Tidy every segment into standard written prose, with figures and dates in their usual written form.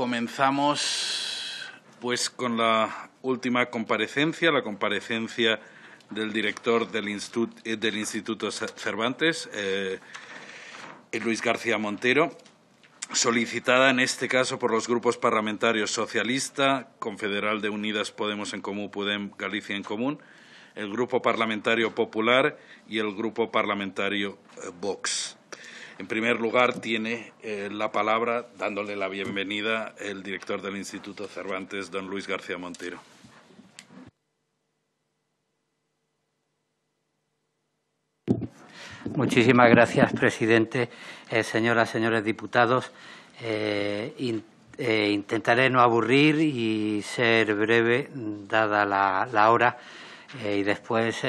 Comenzamos pues con la última comparecencia, la comparecencia del director del Instituto Cervantes, Luis García Montero, solicitada en este caso por los grupos parlamentarios Socialista, Confederal de Unidas Podemos en Común, Podem Galicia en Común, el Grupo Parlamentario Popular y el Grupo Parlamentario Vox. En primer lugar, tiene la palabra, dándole la bienvenida, el director del Instituto Cervantes, don Luis García Montero. Muchísimas gracias, presidente. Señoras, señores diputados, intentaré no aburrir y ser breve, dada la hora, y después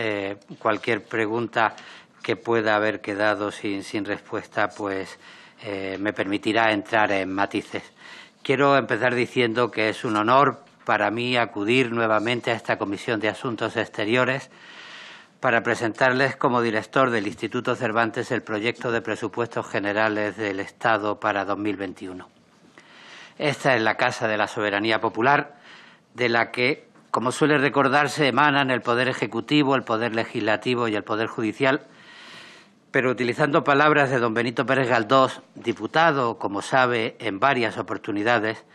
cualquier pregunta que pueda haber quedado sin respuesta, pues me permitirá entrar en matices. Quiero empezar diciendo que es un honor para mí acudir nuevamente a esta Comisión de Asuntos Exteriores para presentarles como director del Instituto Cervantes el proyecto de presupuestos generales del Estado para 2021. Esta es la Casa de la Soberanía Popular, de la que, como suele recordarse, emanan el Poder Ejecutivo, el Poder Legislativo y el Poder Judicial. Pero utilizando palabras de don Benito Pérez Galdós, diputado, como sabe, en varias oportunidades,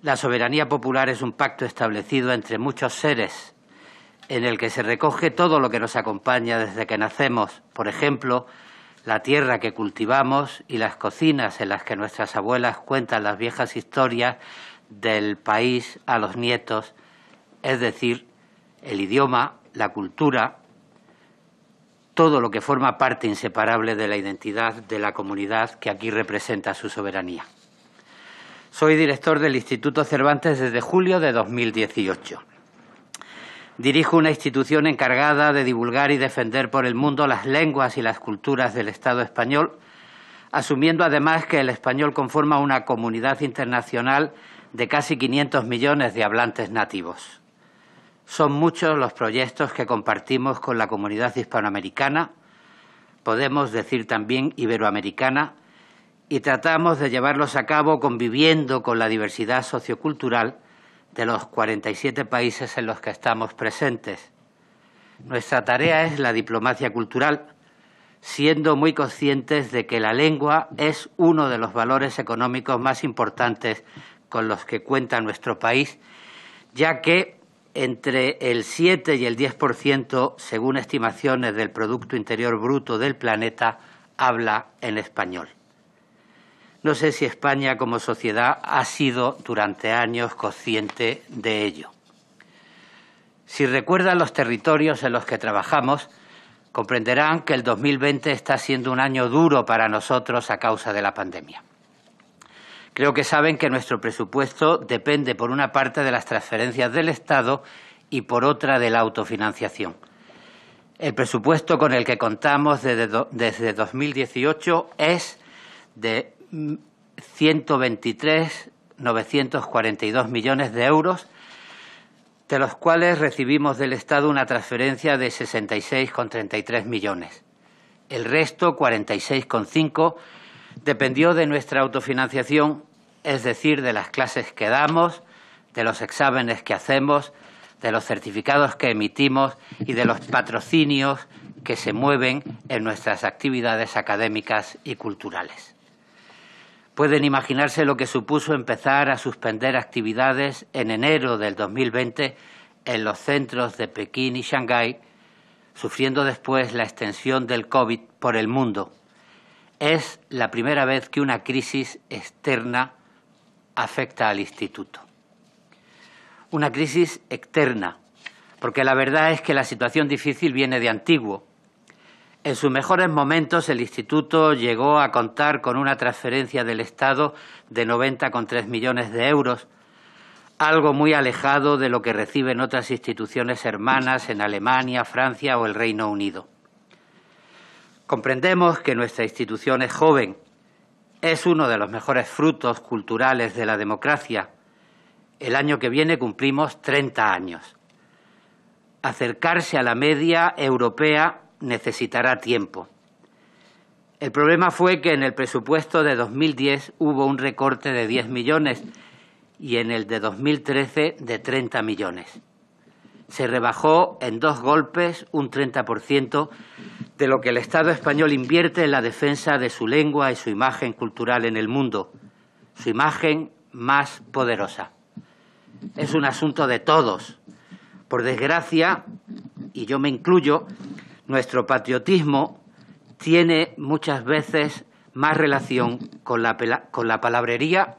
la soberanía popular es un pacto establecido entre muchos seres en el que se recoge todo lo que nos acompaña desde que nacemos, por ejemplo, la tierra que cultivamos y las cocinas en las que nuestras abuelas cuentan las viejas historias del país a los nietos, es decir, el idioma, la cultura, todo lo que forma parte inseparable de la identidad de la comunidad que aquí representa su soberanía. Soy director del Instituto Cervantes desde julio de 2018. Dirijo una institución encargada de divulgar y defender por el mundo las lenguas y las culturas del Estado español, asumiendo además que el español conforma una comunidad internacional de casi 500 millones de hablantes nativos. Son muchos los proyectos que compartimos con la comunidad hispanoamericana, podemos decir también iberoamericana, y tratamos de llevarlos a cabo conviviendo con la diversidad sociocultural de los 47 países en los que estamos presentes. Nuestra tarea es la diplomacia cultural, siendo muy conscientes de que la lengua es uno de los valores económicos más importantes con los que cuenta nuestro país, ya que entre el 7 y el 10%, según estimaciones del Producto Interior Bruto del planeta, habla en español. No sé si España como sociedad ha sido durante años consciente de ello. Si recuerdan los territorios en los que trabajamos, comprenderán que el 2020 está siendo un año duro para nosotros a causa de la pandemia. Creo que saben que nuestro presupuesto depende por una parte de las transferencias del Estado y por otra de la autofinanciación. El presupuesto con el que contamos desde 2018 es de 123.942 millones de euros, de los cuales recibimos del Estado una transferencia de 66,33 millones. El resto, 46,5, dependió de nuestra autofinanciación, es decir, de las clases que damos, de los exámenes que hacemos, de los certificados que emitimos y de los patrocinios que se mueven en nuestras actividades académicas y culturales. Pueden imaginarse lo que supuso empezar a suspender actividades en enero del 2020 en los centros de Pekín y Shanghái, sufriendo después la extensión del COVID por el mundo. Es la primera vez que una crisis externa afecta al Instituto. Una crisis externa, porque la verdad es que la situación difícil viene de antiguo. En sus mejores momentos el Instituto llegó a contar con una transferencia del Estado de 90,3 millones de euros, algo muy alejado de lo que reciben otras instituciones hermanas en Alemania, Francia o el Reino Unido. Comprendemos que nuestra institución es joven, es uno de los mejores frutos culturales de la democracia. El año que viene cumplimos 30 años. Acercarse a la media europea necesitará tiempo. El problema fue que en el presupuesto de 2010 hubo un recorte de 10 millones y en el de 2013 de 30 millones. Se rebajó en dos golpes un 30% de lo que el Estado español invierte en la defensa de su lengua y su imagen cultural en el mundo, su imagen más poderosa. Es un asunto de todos. Por desgracia, y yo me incluyo, nuestro patriotismo tiene muchas veces más relación con la palabrería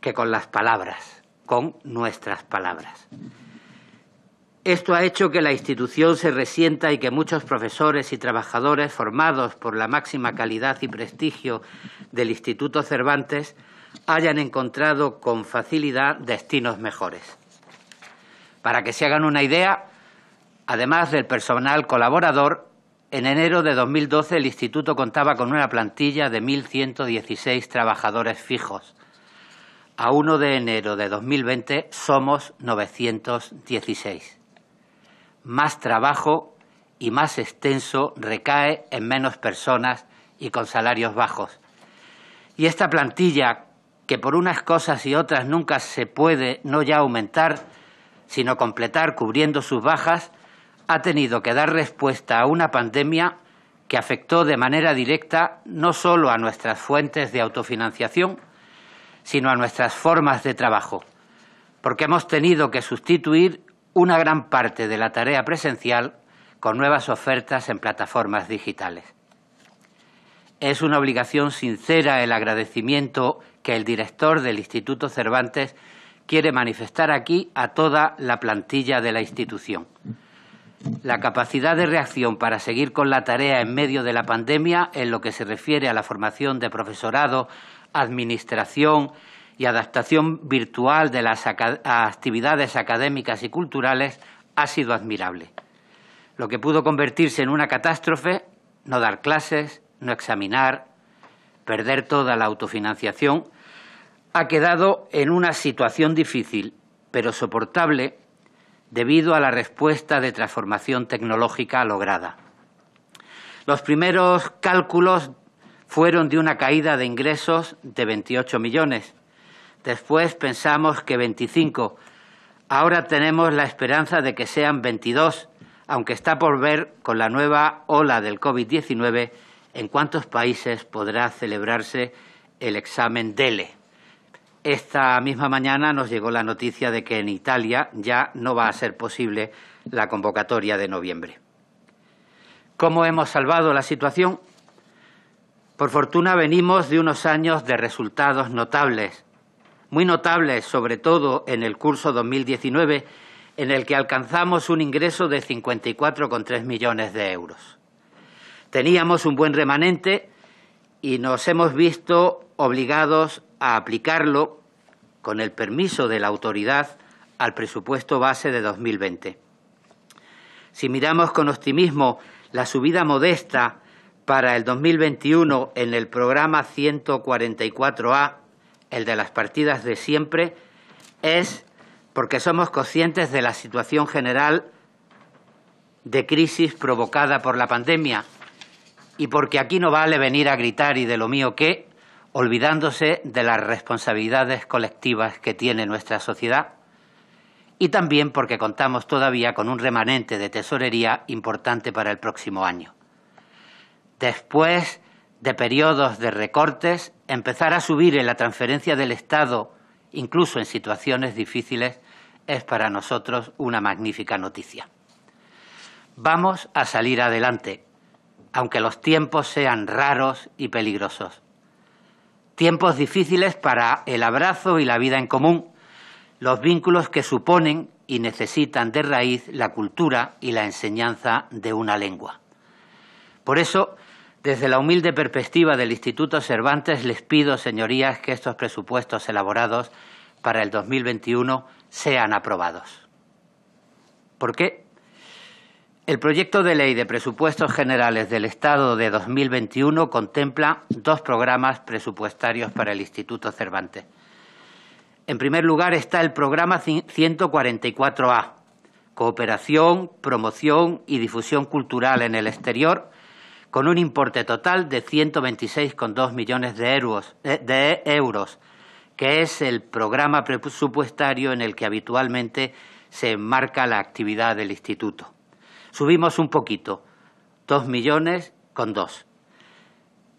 que con las palabras, con nuestras palabras. Esto ha hecho que la institución se resienta y que muchos profesores y trabajadores formados por la máxima calidad y prestigio del Instituto Cervantes hayan encontrado con facilidad destinos mejores. Para que se hagan una idea, además del personal colaborador, en enero de 2012 el Instituto contaba con una plantilla de 1.116 trabajadores fijos. A 1 de enero de 2020 somos 916. Más trabajo y más extenso recae en menos personas y con salarios bajos. Y esta plantilla, que por unas cosas y otras nunca se puede no ya aumentar, sino completar cubriendo sus bajas, ha tenido que dar respuesta a una pandemia que afectó de manera directa no solo a nuestras fuentes de autofinanciación, sino a nuestras formas de trabajo, porque hemos tenido que sustituir una gran parte de la tarea presencial con nuevas ofertas en plataformas digitales. Es una obligación sincera el agradecimiento que el director del Instituto Cervantes quiere manifestar aquí a toda la plantilla de la institución. La capacidad de reacción para seguir con la tarea en medio de la pandemia, en lo que se refiere a la formación de profesorado, administración y adaptación virtual de las actividades académicas y culturales, ha sido admirable. Lo que pudo convertirse en una catástrofe, no dar clases, no examinar, perder toda la autofinanciación, ha quedado en una situación difícil, pero soportable, debido a la respuesta de transformación tecnológica lograda. Los primeros cálculos fueron de una caída de ingresos de 28 millones. Después pensamos que 25. Ahora tenemos la esperanza de que sean 22, aunque está por ver con la nueva ola del COVID-19 en cuántos países podrá celebrarse el examen DELE. Esta misma mañana nos llegó la noticia de que en Italia ya no va a ser posible la convocatoria de noviembre. ¿Cómo hemos salvado la situación? Por fortuna venimos de unos años de resultados notables, muy notables sobre todo en el curso 2019, en el que alcanzamos un ingreso de 54,3 millones de euros. Teníamos un buen remanente y nos hemos visto obligados a aplicarlo, con el permiso de la autoridad, al presupuesto base de 2020. Si miramos con optimismo la subida modesta para el 2021 en el programa 144A, el de las partidas de siempre, es porque somos conscientes de la situación general de crisis provocada por la pandemia y porque aquí no vale venir a gritar y de lo mío qué, olvidándose de las responsabilidades colectivas que tiene nuestra sociedad, y también porque contamos todavía con un remanente de tesorería importante para el próximo año. Después de periodos de recortes, empezar a subir en la transferencia del Estado, incluso en situaciones difíciles, es para nosotros una magnífica noticia. Vamos a salir adelante, aunque los tiempos sean raros y peligrosos. Tiempos difíciles para el abrazo y la vida en común, los vínculos que suponen y necesitan de raíz la cultura y la enseñanza de una lengua. Por eso, desde la humilde perspectiva del Instituto Cervantes, les pido, señorías, que estos presupuestos elaborados para el 2021 sean aprobados. ¿Por qué? El proyecto de ley de presupuestos generales del Estado de 2021 contempla dos programas presupuestarios para el Instituto Cervantes. En primer lugar está el programa 144A, Cooperación, Promoción y Difusión Cultural en el Exterior, con un importe total de 126,2 millones de euros, que es el programa presupuestario en el que habitualmente se enmarca la actividad del Instituto. Subimos un poquito, 2,2 millones.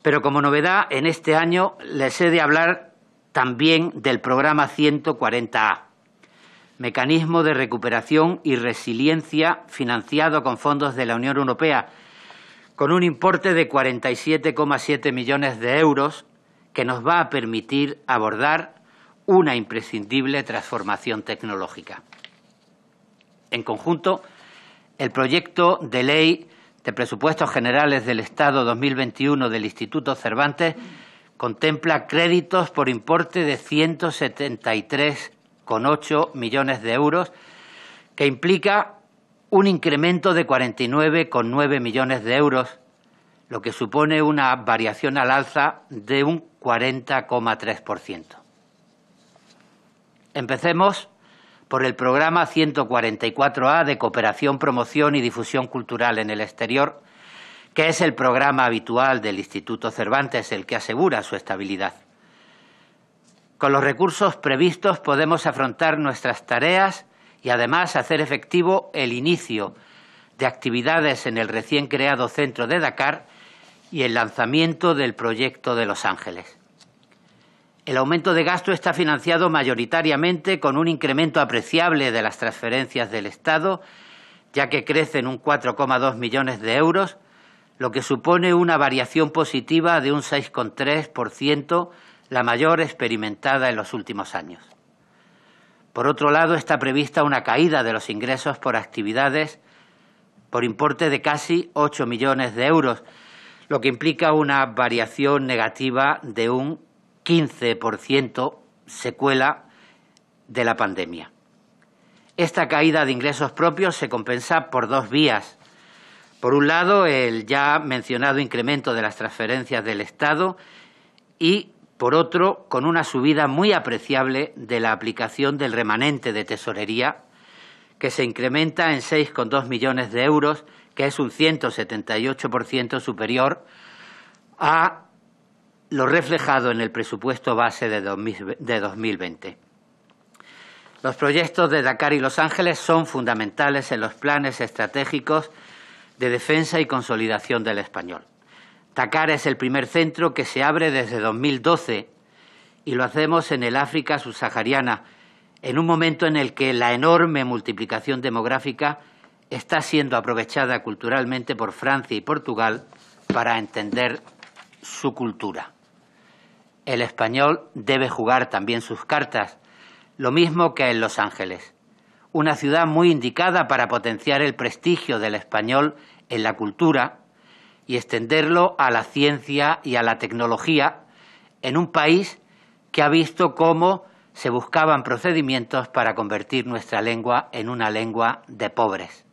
Pero como novedad, en este año les he de hablar también del programa 140A, Mecanismo de Recuperación y Resiliencia, financiado con fondos de la Unión Europea, con un importe de 47,7 millones de euros que nos va a permitir abordar una imprescindible transformación tecnológica. En conjunto, el proyecto de ley de Presupuestos Generales del Estado 2021 del Instituto Cervantes contempla créditos por importe de 173,8 millones de euros, que implica un incremento de 49,9 millones de euros, lo que supone una variación al alza de un 40,3%. Empecemos por el programa 144A de Cooperación, Promoción y Difusión Cultural en el Exterior, que es el programa habitual del Instituto Cervantes, el que asegura su estabilidad. Con los recursos previstos podemos afrontar nuestras tareas y, además, hacer efectivo el inicio de actividades en el recién creado centro de Dakar y el lanzamiento del proyecto de Los Ángeles. El aumento de gasto está financiado mayoritariamente con un incremento apreciable de las transferencias del Estado, ya que crecen un 4,2 millones de euros, lo que supone una variación positiva de un 6,3%, la mayor experimentada en los últimos años. Por otro lado, está prevista una caída de los ingresos por actividades por importe de casi 8 millones de euros, lo que implica una variación negativa de un 15%, secuela de la pandemia. Esta caída de ingresos propios se compensa por dos vías. Por un lado, el ya mencionado incremento de las transferencias del Estado y, por otro, con una subida muy apreciable de la aplicación del remanente de tesorería, que se incrementa en 6,2 millones de euros, que es un 178% superior a lo reflejado en el presupuesto base de 2020. Los proyectos de Dakar y Los Ángeles son fundamentales en los planes estratégicos de defensa y consolidación del español. Dakar es el primer centro que se abre desde 2012 y lo hacemos en el África subsahariana, en un momento en el que la enorme multiplicación demográfica está siendo aprovechada culturalmente por Francia y Portugal para entender su cultura. El español debe jugar también sus cartas, lo mismo que en Los Ángeles, una ciudad muy indicada para potenciar el prestigio del español en la cultura y extenderlo a la ciencia y a la tecnología en un país que ha visto cómo se buscaban procedimientos para convertir nuestra lengua en una lengua de pobres.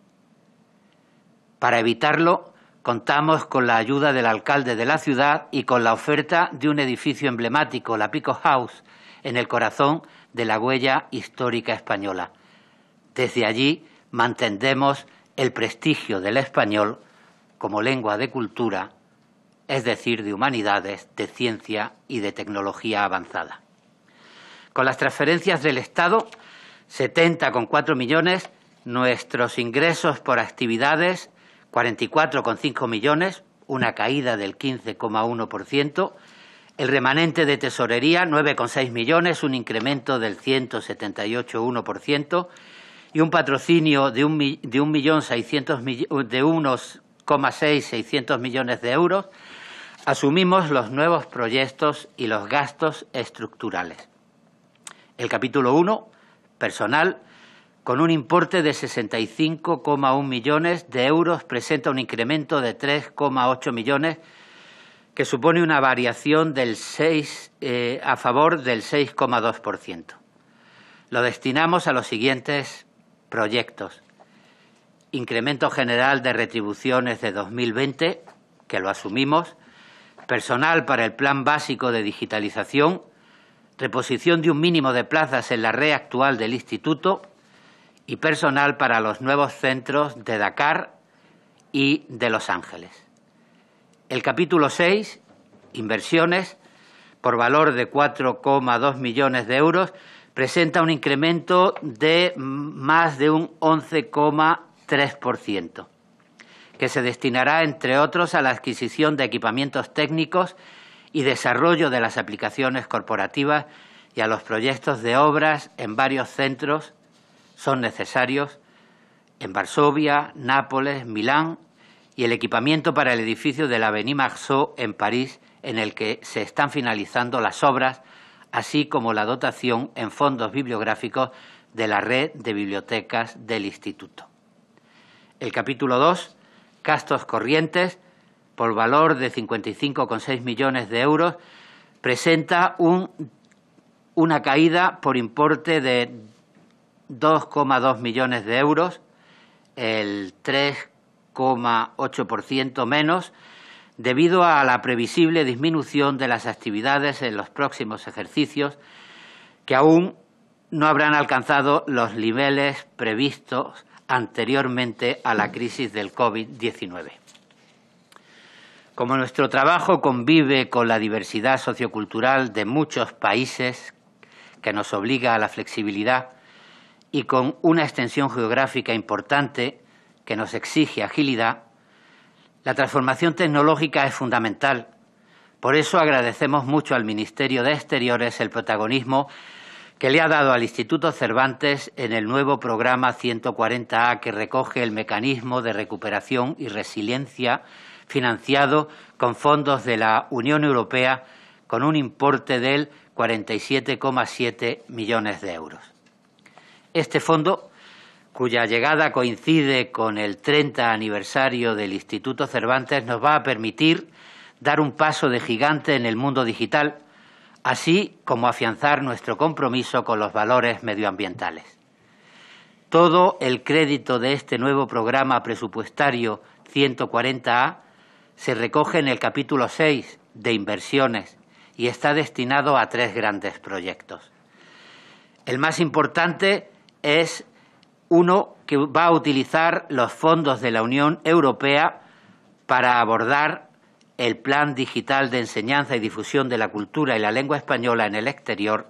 Para evitarlo, contamos con la ayuda del alcalde de la ciudad y con la oferta de un edificio emblemático, la Pico House, en el corazón de la huella histórica española. Desde allí mantendremos el prestigio del español como lengua de cultura, es decir, de humanidades, de ciencia y de tecnología avanzada. Con las transferencias del Estado, 70,4 millones, nuestros ingresos por actividades, 44,5 millones, una caída del 15,1%, el remanente de tesorería, 9,6 millones, un incremento del 178,1% y un patrocinio de 1,6 millones de euros, asumimos los nuevos proyectos y los gastos estructurales. El capítulo 1, personal, con un importe de 65,1 millones de euros, presenta un incremento de 3,8 millones, que supone una variación del 6,2%. Lo destinamos a los siguientes proyectos. Incremento general de retribuciones de 2020, que lo asumimos, personal para el plan básico de digitalización, reposición de un mínimo de plazas en la red actual del Instituto y personal para los nuevos centros de Dakar y de Los Ángeles. El capítulo 6, inversiones, por valor de 4,2 millones de euros, presenta un incremento de más de un 11,3%, que se destinará, entre otros, a la adquisición de equipamientos técnicos y desarrollo de las aplicaciones corporativas y a los proyectos de obras en varios centros son necesarios en Varsovia, Nápoles, Milán y el equipamiento para el edificio de la Avenida Marceau en París, en el que se están finalizando las obras, así como la dotación en fondos bibliográficos de la red de bibliotecas del Instituto. El capítulo 2, gastos corrientes, por valor de 55,6 millones de euros, presenta una caída por importe de 2,2 millones de euros, el 3,8% menos, debido a la previsible disminución de las actividades en los próximos ejercicios, que aún no habrán alcanzado los niveles previstos anteriormente a la crisis del COVID-19. Como nuestro trabajo convive con la diversidad sociocultural de muchos países, que nos obliga a la flexibilidad, y con una extensión geográfica importante que nos exige agilidad, la transformación tecnológica es fundamental. Por eso agradecemos mucho al Ministerio de Exteriores el protagonismo que le ha dado al Instituto Cervantes en el nuevo programa 140A, que recoge el Mecanismo de Recuperación y Resiliencia, financiado con fondos de la Unión Europea, con un importe del 47,7 millones de euros. Este fondo, cuya llegada coincide con el 30 aniversario del Instituto Cervantes, nos va a permitir dar un paso de gigante en el mundo digital, así como afianzar nuestro compromiso con los valores medioambientales. Todo el crédito de este nuevo programa presupuestario 140A se recoge en el capítulo 6 de inversiones y está destinado a 3 grandes proyectos. El más importante es uno que va a utilizar los fondos de la Unión Europea para abordar el Plan Digital de Enseñanza y Difusión de la Cultura y la Lengua Española en el Exterior,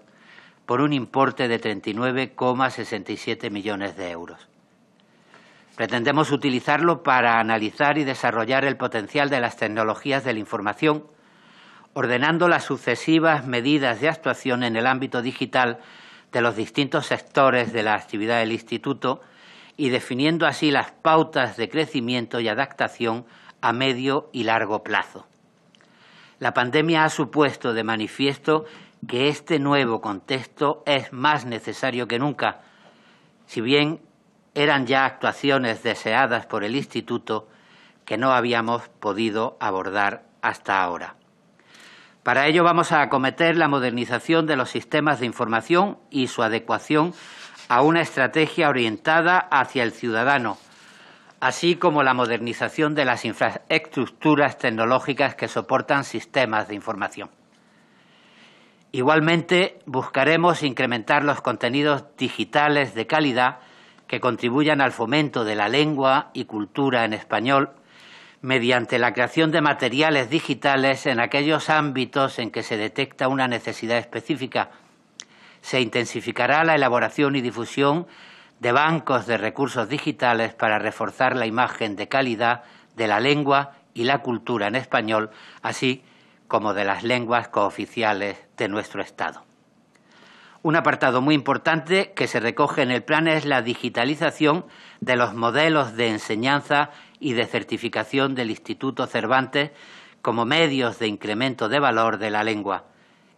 por un importe de 39,67 millones de euros. Pretendemos utilizarlo para analizar y desarrollar el potencial de las tecnologías de la información, ordenando las sucesivas medidas de actuación en el ámbito digital de los distintos sectores de la actividad del Instituto y definiendo así las pautas de crecimiento y adaptación a medio y largo plazo. La pandemia ha supuesto de manifiesto que este nuevo contexto es más necesario que nunca, si bien eran ya actuaciones deseadas por el Instituto que no habíamos podido abordar hasta ahora. Para ello vamos a acometer la modernización de los sistemas de información y su adecuación a una estrategia orientada hacia el ciudadano, así como la modernización de las infraestructuras tecnológicas que soportan sistemas de información. Igualmente, buscaremos incrementar los contenidos digitales de calidad que contribuyan al fomento de la lengua y cultura en español mediante la creación de materiales digitales en aquellos ámbitos en que se detecta una necesidad específica. Se intensificará la elaboración y difusión de bancos de recursos digitales para reforzar la imagen de calidad de la lengua y la cultura en español, así como de las lenguas cooficiales de nuestro Estado. Un apartado muy importante que se recoge en el plan es la digitalización de los modelos de enseñanza y de certificación del Instituto Cervantes como medios de incremento de valor de la lengua.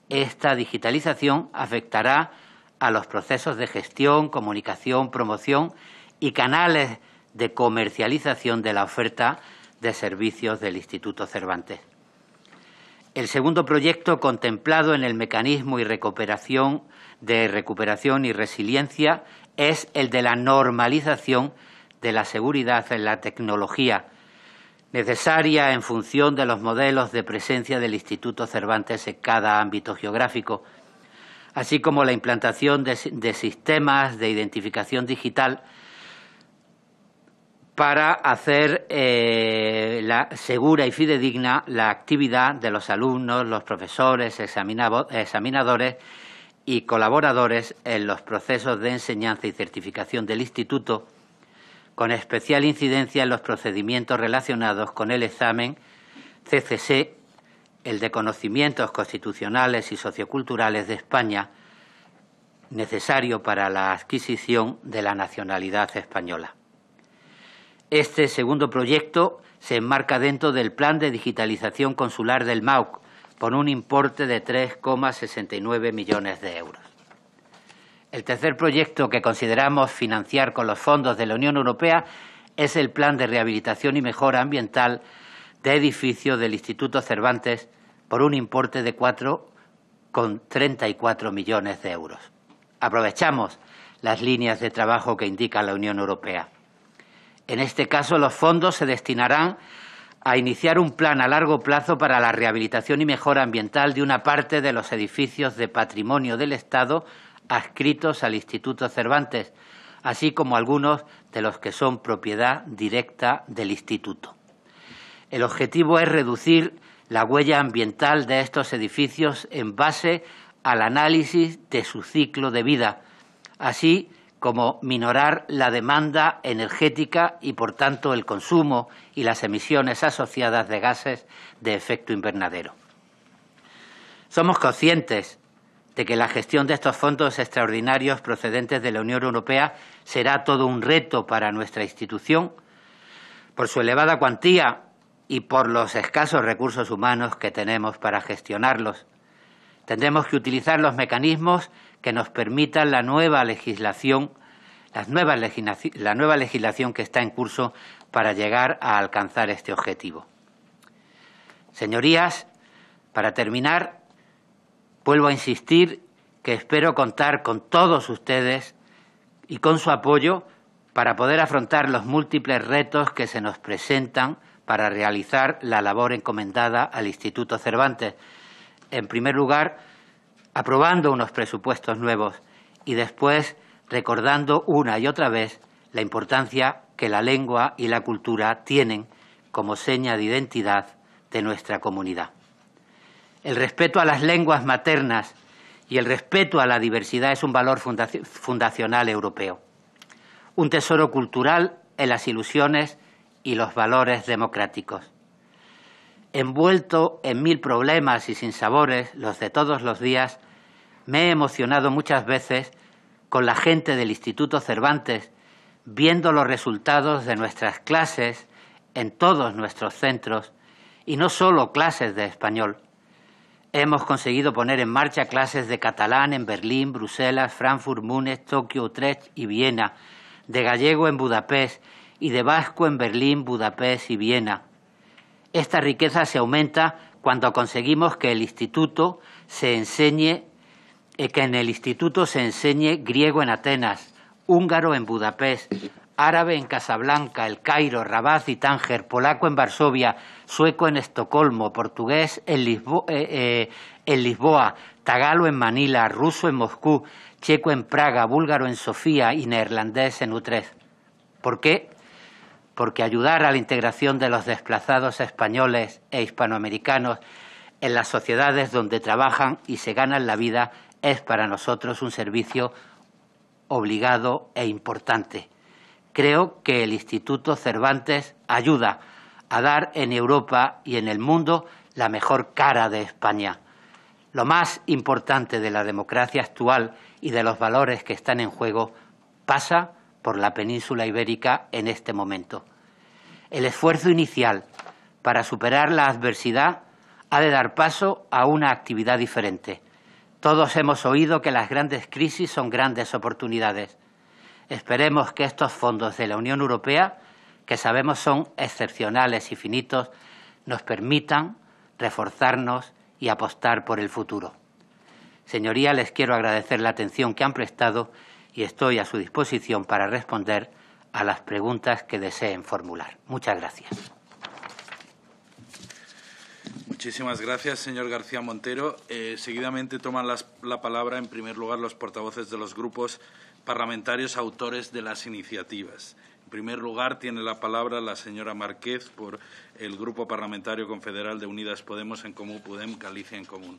Esta digitalización afectará a los procesos de gestión, comunicación, promoción y canales de comercialización de la oferta de servicios del Instituto Cervantes. El segundo proyecto contemplado en el Mecanismo de Recuperación y Resiliencia es el de la normalización de la seguridad en la tecnología, necesaria en función de los modelos de presencia del Instituto Cervantes en cada ámbito geográfico, así como la implantación de sistemas de identificación digital para hacer segura y fidedigna la actividad de los alumnos, los profesores, examinadores y colaboradores en los procesos de enseñanza y certificación del Instituto, con especial incidencia en los procedimientos relacionados con el examen CCC, el de conocimientos constitucionales y socioculturales de España, necesario para la adquisición de la nacionalidad española. Este segundo proyecto se enmarca dentro del Plan de Digitalización Consular del MAUC, por un importe de 3,69 millones de euros. El tercer proyecto que consideramos financiar con los fondos de la Unión Europea es el Plan de Rehabilitación y Mejora Ambiental de Edificios del Instituto Cervantes, por un importe de 4,34 millones de euros. Aprovechamos las líneas de trabajo que indica la Unión Europea. En este caso, los fondos se destinarán a iniciar un plan a largo plazo para la rehabilitación y mejora ambiental de una parte de los edificios de patrimonio del Estado adscritos al Instituto Cervantes, así como algunos de los que son propiedad directa del Instituto. El objetivo es reducir la huella ambiental de estos edificios en base al análisis de su ciclo de vida, así como minorar la demanda energética y, por tanto, el consumo y las emisiones asociadas de gases de efecto invernadero. Somos conscientes de que la gestión de estos fondos extraordinarios procedentes de la Unión Europea será todo un reto para nuestra institución, por su elevada cuantía y por los escasos recursos humanos que tenemos para gestionarlos. Tendremos que utilizar los mecanismos que nos permitan la nueva legislación que está en curso para llegar a alcanzar este objetivo. Señorías, para terminar, vuelvo a insistir que espero contar con todos ustedes y con su apoyo para poder afrontar los múltiples retos que se nos presentan para realizar la labor encomendada al Instituto Cervantes. En primer lugar, aprobando unos presupuestos nuevos y después recordando una y otra vez la importancia que la lengua y la cultura tienen como seña de identidad de nuestra comunidad. El respeto a las lenguas maternas y el respeto a la diversidad es un valor fundacional europeo, un tesoro cultural en las ilusiones y los valores democráticos. Envuelto en mil problemas y sinsabores, los de todos los días, me he emocionado muchas veces con la gente del Instituto Cervantes, viendo los resultados de nuestras clases en todos nuestros centros, y no solo clases de español. Hemos conseguido poner en marcha clases de catalán en Berlín, Bruselas, Frankfurt, Múnich, Tokio, Utrecht y Viena, de gallego en Budapest y de vasco en Berlín, Budapest y Viena. Esta riqueza se aumenta cuando conseguimos que en el instituto se enseñe griego en Atenas, húngaro en Budapest, árabe en Casablanca, El Cairo, Rabat y Tánger, polaco en Varsovia, sueco en Estocolmo, portugués en Lisboa, tagalo en Manila, ruso en Moscú, checo en Praga, búlgaro en Sofía y neerlandés en Utrecht. ¿Por qué? Porque ayudar a la integración de los desplazados españoles e hispanoamericanos en las sociedades donde trabajan y se ganan la vida es para nosotros un servicio obligado e importante. Creo que el Instituto Cervantes ayuda a dar en Europa y en el mundo la mejor cara de España. Lo más importante de la democracia actual y de los valores que están en juego pasa por la península ibérica en este momento. El esfuerzo inicial para superar la adversidad ha de dar paso a una actividad diferente. Todos hemos oído que las grandes crisis son grandes oportunidades. Esperemos que estos fondos de la Unión Europea, que sabemos son excepcionales y finitos, nos permitan reforzarnos y apostar por el futuro. Señorías, les quiero agradecer la atención que han prestado y estoy a su disposición para responder a las preguntas que deseen formular. Muchas gracias. Muchísimas gracias, señor García Montero. Seguidamente toman la palabra, en primer lugar, los portavoces de los grupos parlamentarios autores de las iniciativas. En primer lugar, tiene la palabra la señora Márquez por el Grupo Parlamentario Confederal de Unidas Podemos en Comú Podem, Galicia en Común.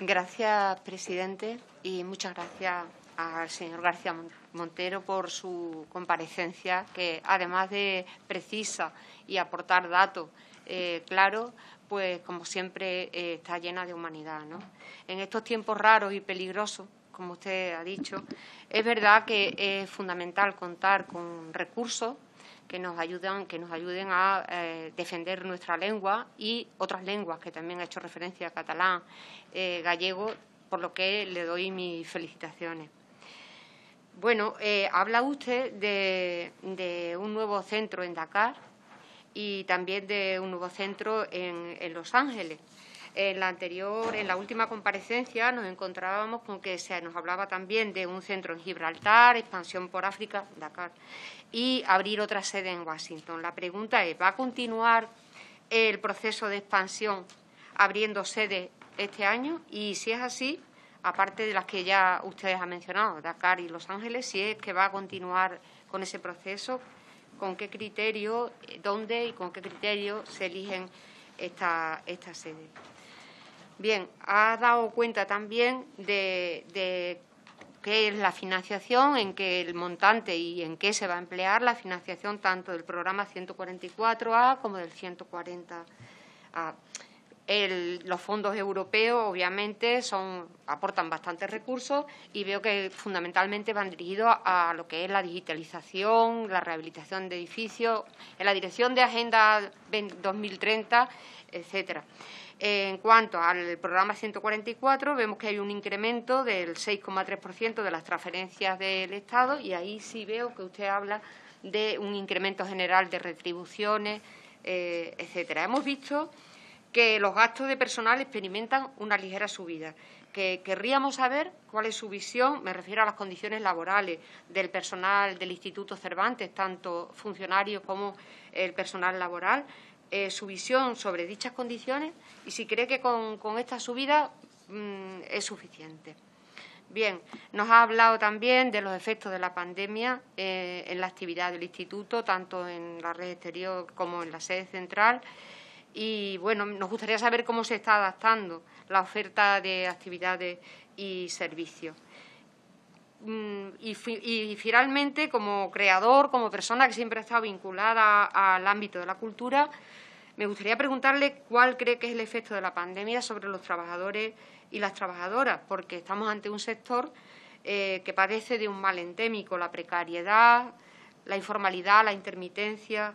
Gracias, presidente, y muchas gracias al señor García Montero por su comparecencia, que además de precisa y aportar datos claros, pues como siempre está llena de humanidad, ¿no? En estos tiempos raros y peligrosos, como usted ha dicho, es verdad que es fundamental contar con recursos que nos ayuden a defender nuestra lengua y otras lenguas, que también ha hecho referencia a catalán, gallego, por lo que le doy mis felicitaciones. Bueno, habla usted de un nuevo centro en Dakar y también de un nuevo centro en Los Ángeles. En la última comparecencia nos encontrábamos con que se nos hablaba también de un centro en Gibraltar, expansión por África, Dakar, y abrir otra sede en Washington. La pregunta es, ¿va a continuar el proceso de expansión abriendo sedes este año? Y si es así, aparte de las que ya ustedes han mencionado, Dakar y Los Ángeles, si es que va a continuar con ese proceso, ¿con qué criterio, dónde y con qué criterio se eligen esta sede? Bien, ha dado cuenta también de qué es la financiación, en qué el montante y en qué se va a emplear la financiación tanto del programa 144A como del 140A. Los fondos europeos, obviamente, aportan bastantes recursos y veo que fundamentalmente van dirigidos a lo que es la digitalización, la rehabilitación de edificios, en la dirección de Agenda 2030, etcétera. En cuanto al programa 144, vemos que hay un incremento del 6,3% de las transferencias del Estado y ahí sí veo que usted habla de un incremento general de retribuciones, etcétera. Hemos visto que los gastos de personal experimentan una ligera subida. Querríamos saber cuál es su visión, me refiero a las condiciones laborales del personal del Instituto Cervantes, tanto funcionarios como el personal laboral. Su visión sobre dichas condiciones y si cree que con esta subida es suficiente. Bien, nos ha hablado también de los efectos de la pandemia en la actividad del Instituto, tanto en la red exterior como en la sede central. Y, bueno, nos gustaría saber cómo se está adaptando la oferta de actividades y servicios. Y finalmente, como creador, como persona que siempre ha estado vinculada al ámbito de la cultura, me gustaría preguntarle cuál cree que es el efecto de la pandemia sobre los trabajadores y las trabajadoras, porque estamos ante un sector que padece de un mal endémico, la precariedad, la informalidad, la intermitencia.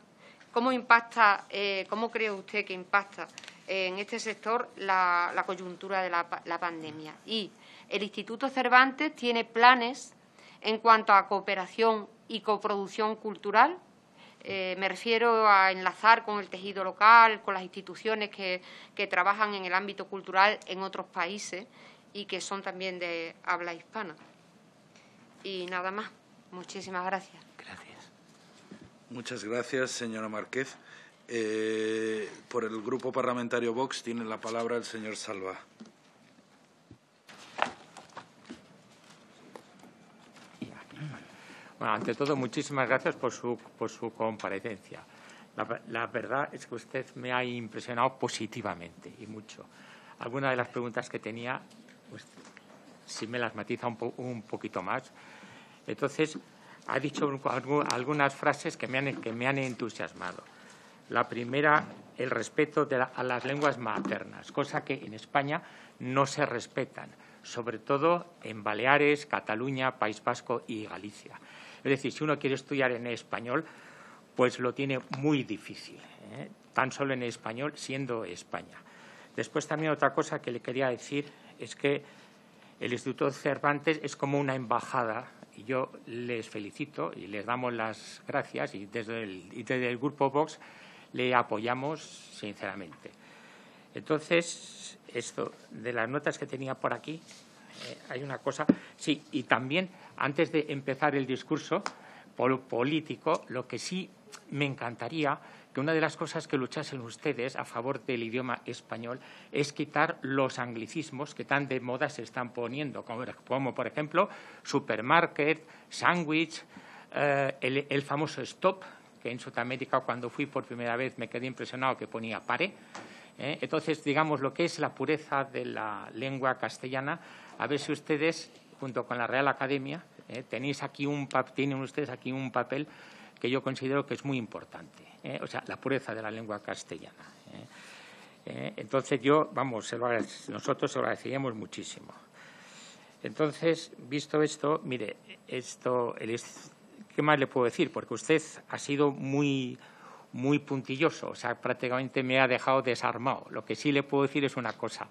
¿Cómo cree usted que impacta en este sector la coyuntura de la pandemia? Y el Instituto Cervantes tiene planes en cuanto a cooperación y coproducción cultural. Me refiero a enlazar con el tejido local, con las instituciones que trabajan en el ámbito cultural en otros países y que son también de habla hispana. Y nada más. Muchísimas gracias. Gracias. Muchas gracias, señora Márquez. Por el Grupo Parlamentario Vox tiene la palabra el señor Salva. Bueno, ante todo, muchísimas gracias por su comparecencia. La verdad es que usted me ha impresionado positivamente y mucho. Algunas de las preguntas que tenía, pues, si me las matiza un poquito más. Entonces, ha dicho algunas frases que me han entusiasmado. La primera, el respeto a las lenguas maternas, cosa que en España no se respetan, sobre todo en Baleares, Cataluña, País Vasco y Galicia. Es decir, si uno quiere estudiar en español, pues lo tiene muy difícil, ¿eh? Tan solo en español, siendo España. Después también otra cosa que le quería decir es que el Instituto Cervantes es como una embajada, y yo les felicito y les damos las gracias, y desde el Grupo Vox le apoyamos sinceramente. Entonces, esto de las notas que tenía por aquí, hay una cosa… Sí, y también, antes de empezar el discurso político, lo que sí me encantaría, que una de las cosas que luchasen ustedes a favor del idioma español es quitar los anglicismos que tan de moda se están poniendo, como por ejemplo, supermarket, sándwich, el famoso stop, que en Sudamérica cuando fui por primera vez me quedé impresionado que ponía pare. Entonces, digamos, lo que es la pureza de la lengua castellana, a ver si ustedes, junto con la Real Academia, tienen ustedes aquí un papel que yo considero que es muy importante, o sea, la pureza de la lengua castellana. Entonces, yo, vamos, nosotros se lo agradeceríamos muchísimo. Entonces, visto esto, mire, ¿qué más le puedo decir? Porque usted ha sido muy, muy puntilloso, o sea, prácticamente me ha dejado desarmado. Lo que sí le puedo decir es una cosa,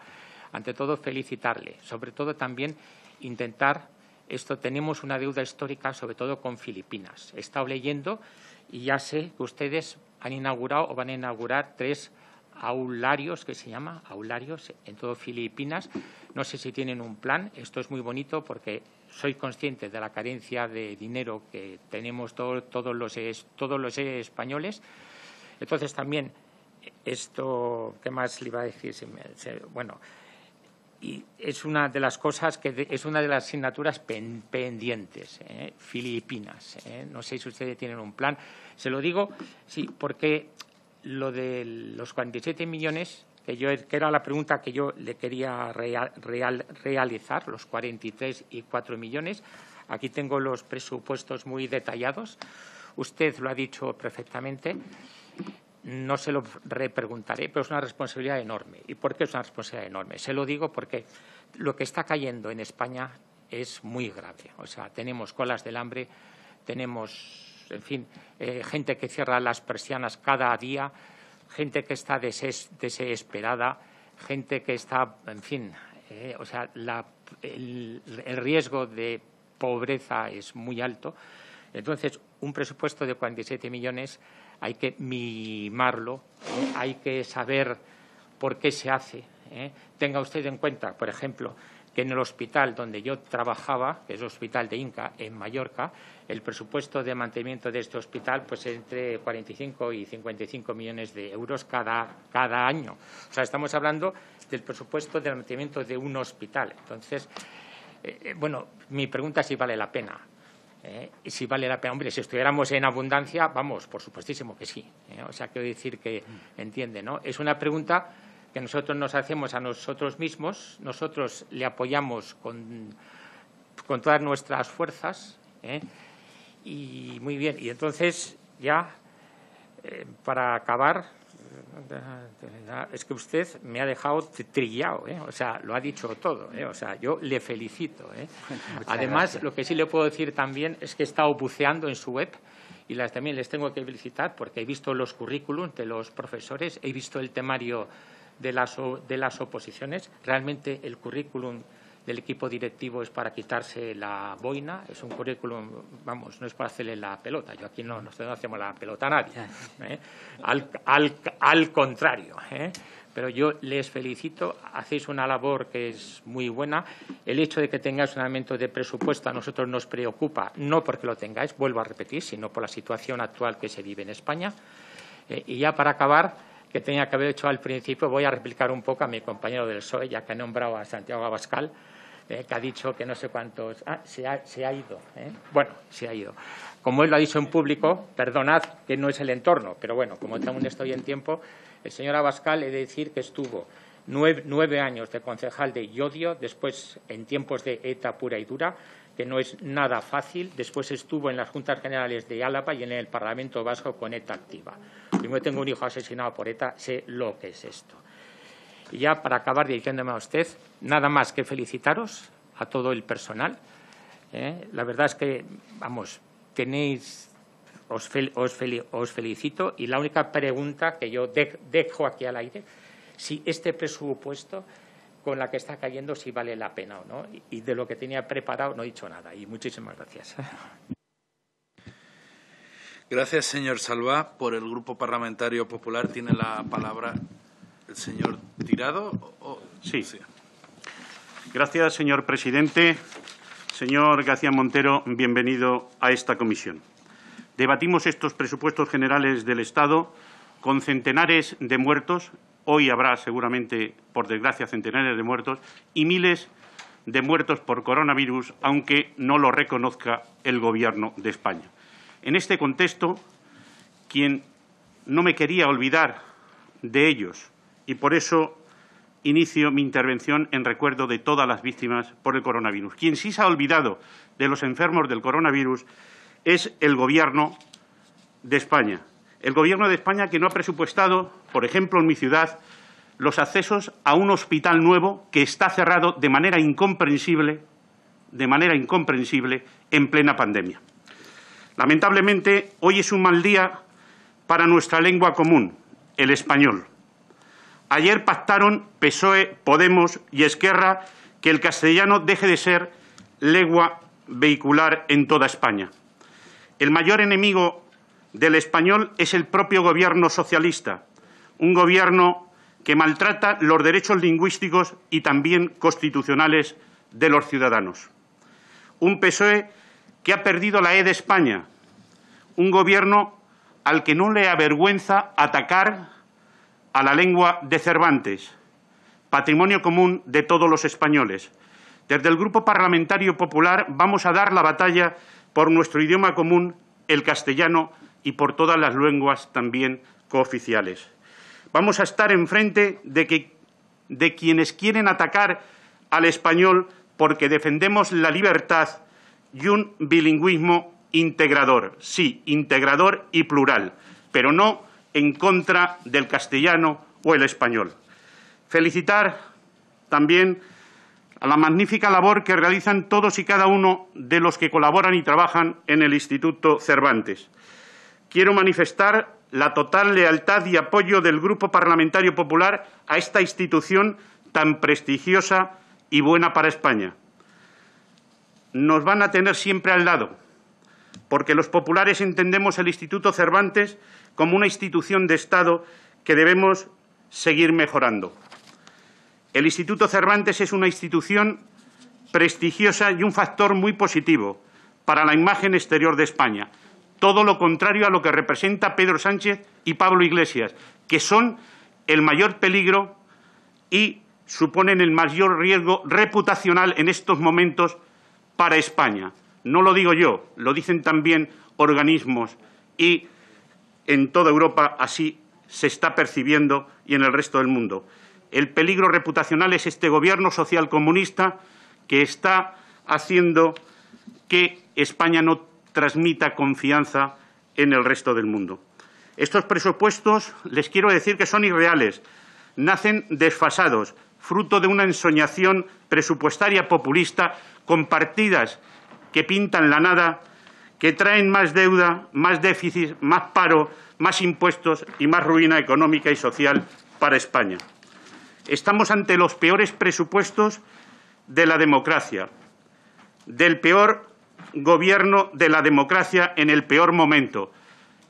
ante todo felicitarle, sobre todo también intentar, tenemos una deuda histórica, sobre todo con Filipinas. He estado leyendo y ya sé que ustedes han inaugurado o van a inaugurar 3 aularios, que se llama aularios, en todo Filipinas. No sé si tienen un plan. Esto es muy bonito porque soy consciente de la carencia de dinero que tenemos todos los españoles. Entonces, también esto, ¿qué más le iba a decir? Bueno, y es una de las cosas que es una de las asignaturas pendientes, Filipinas. No sé si ustedes tienen un plan. Se lo digo, sí, porque lo de los 47 millones, que era la pregunta que yo le quería realizar, los 43 y 4 millones. Aquí tengo los presupuestos muy detallados. Usted lo ha dicho perfectamente. No se lo repreguntaré, pero es una responsabilidad enorme. ¿Y por qué es una responsabilidad enorme? Se lo digo porque lo que está cayendo en España es muy grave. O sea, tenemos colas del hambre, tenemos, en fin, gente que cierra las persianas cada día, gente que está desesperada, gente que está, en fin, o sea, el riesgo de pobreza es muy alto. Entonces, un presupuesto de 47 millones... hay que mimarlo, hay que saber por qué se hace. Tenga usted en cuenta, por ejemplo, que en el hospital donde yo trabajaba, que es el hospital de Inca, en Mallorca, el presupuesto de mantenimiento de este hospital pues entre 45 y 55 millones de euros cada año. O sea, estamos hablando del presupuesto de mantenimiento de un hospital. Entonces, bueno, mi pregunta es si vale la pena. Si vale la pena, hombre, si estuviéramos en abundancia, vamos, por supuestísimo que sí. O sea, quiero decir que, entiende, ¿no? Es una pregunta que nosotros nos hacemos a nosotros mismos, nosotros le apoyamos con todas nuestras fuerzas, y muy bien. Y entonces, ya, para acabar, es que usted me ha dejado trillado, o sea, lo ha dicho todo, o sea, yo le felicito. Además, gracias. Lo que sí le puedo decir también es que he estado buceando en su web y también les tengo que felicitar porque he visto los currículums de los profesores, he visto el temario de las oposiciones. Realmente el currículum del equipo directivo es para quitarse la boina, es un currículum, vamos, no es para hacerle la pelota. Yo aquí no hacemos la pelota a nadie, al contrario. Pero yo les felicito, hacéis una labor que es muy buena. El hecho de que tengáis un aumento de presupuesto a nosotros nos preocupa, no porque lo tengáis, vuelvo a repetir, sino por la situación actual que se vive en España. Y ya para acabar, que tenía que haber hecho al principio, voy a replicar un poco a mi compañero del PSOE, ya que ha nombrado a Santiago Abascal, que ha dicho que no sé cuántos… se ha ido. Bueno, se ha ido. Como él lo ha dicho en público, perdonad que no es el entorno, pero bueno, como aún estoy en tiempo, el señor Abascal he de decir que estuvo 9 años de concejal de Llodio, después en tiempos de ETA pura y dura, que no es nada fácil. Después estuvo en las Juntas Generales de Álava y en el Parlamento Vasco con ETA activa. Primero tengo un hijo asesinado por ETA, sé lo que es esto. Y ya para acabar dirigiéndome a usted, nada más que felicitaros a todo el personal. La verdad es que, vamos, os felicito. Y la única pregunta que yo dejo aquí al aire, si este presupuesto con la que está cayendo, si vale la pena o no. Y de lo que tenía preparado no he dicho nada. Y muchísimas gracias. Gracias, señor Salvá. Por el Grupo Parlamentario Popular tiene la palabra el señor Tirado. Sí. Gracias, señor presidente. Señor García Montero, bienvenido a esta comisión. Debatimos estos presupuestos generales del Estado con centenares de muertos. Hoy habrá seguramente, por desgracia, centenares de muertos y miles de muertos por coronavirus, aunque no lo reconozca el Gobierno de España. En este contexto, quien no me quería olvidar de ellos, y por eso inicio mi intervención en recuerdo de todas las víctimas por el coronavirus. Quien sí se ha olvidado de los enfermos del coronavirus es el Gobierno de España. El Gobierno de España que no ha presupuestado, por ejemplo, en mi ciudad, los accesos a un hospital nuevo que está cerrado de manera incomprensible en plena pandemia. Lamentablemente, hoy es un mal día para nuestra lengua común, el español. Ayer pactaron PSOE, Podemos y Esquerra que el castellano deje de ser lengua vehicular en toda España. El mayor enemigo del español es el propio Gobierno socialista, un Gobierno que maltrata los derechos lingüísticos y también constitucionales de los ciudadanos. Un PSOE que ha perdido la E de España, un Gobierno al que no le avergüenza atacar a la lengua de Cervantes, patrimonio común de todos los españoles. Desde el Grupo Parlamentario Popular vamos a dar la batalla por nuestro idioma común, el castellano, y por todas las lenguas también cooficiales. Vamos a estar enfrente de quienes quieren atacar al español porque defendemos la libertad y un bilingüismo integrador, sí, integrador y plural, pero no en contra del castellano o el español. Felicitar también a la magnífica labor que realizan todos y cada uno de los que colaboran y trabajan en el Instituto Cervantes. Quiero manifestar la total lealtad y apoyo del Grupo Parlamentario Popular a esta institución tan prestigiosa y buena para España. Nos van a tener siempre al lado, porque los populares entendemos el Instituto Cervantes como una institución de Estado que debemos seguir mejorando. El Instituto Cervantes es una institución prestigiosa y un factor muy positivo para la imagen exterior de España. Todo lo contrario a lo que representa Pedro Sánchez y Pablo Iglesias, que son el mayor peligro y suponen el mayor riesgo reputacional en estos momentos para España. No lo digo yo, lo dicen también organismos y en toda Europa así se está percibiendo y en el resto del mundo. El peligro reputacional es este Gobierno socialcomunista que está haciendo que España no transmita confianza en el resto del mundo. Estos presupuestos, les quiero decir que son irreales, nacen desfasados, fruto de una ensoñación presupuestaria populista con partidas que pintan la nada, que traen más deuda, más déficit, más paro, más impuestos y más ruina económica y social para España. Estamos ante los peores presupuestos de la democracia, del peor Gobierno de la democracia en el peor momento.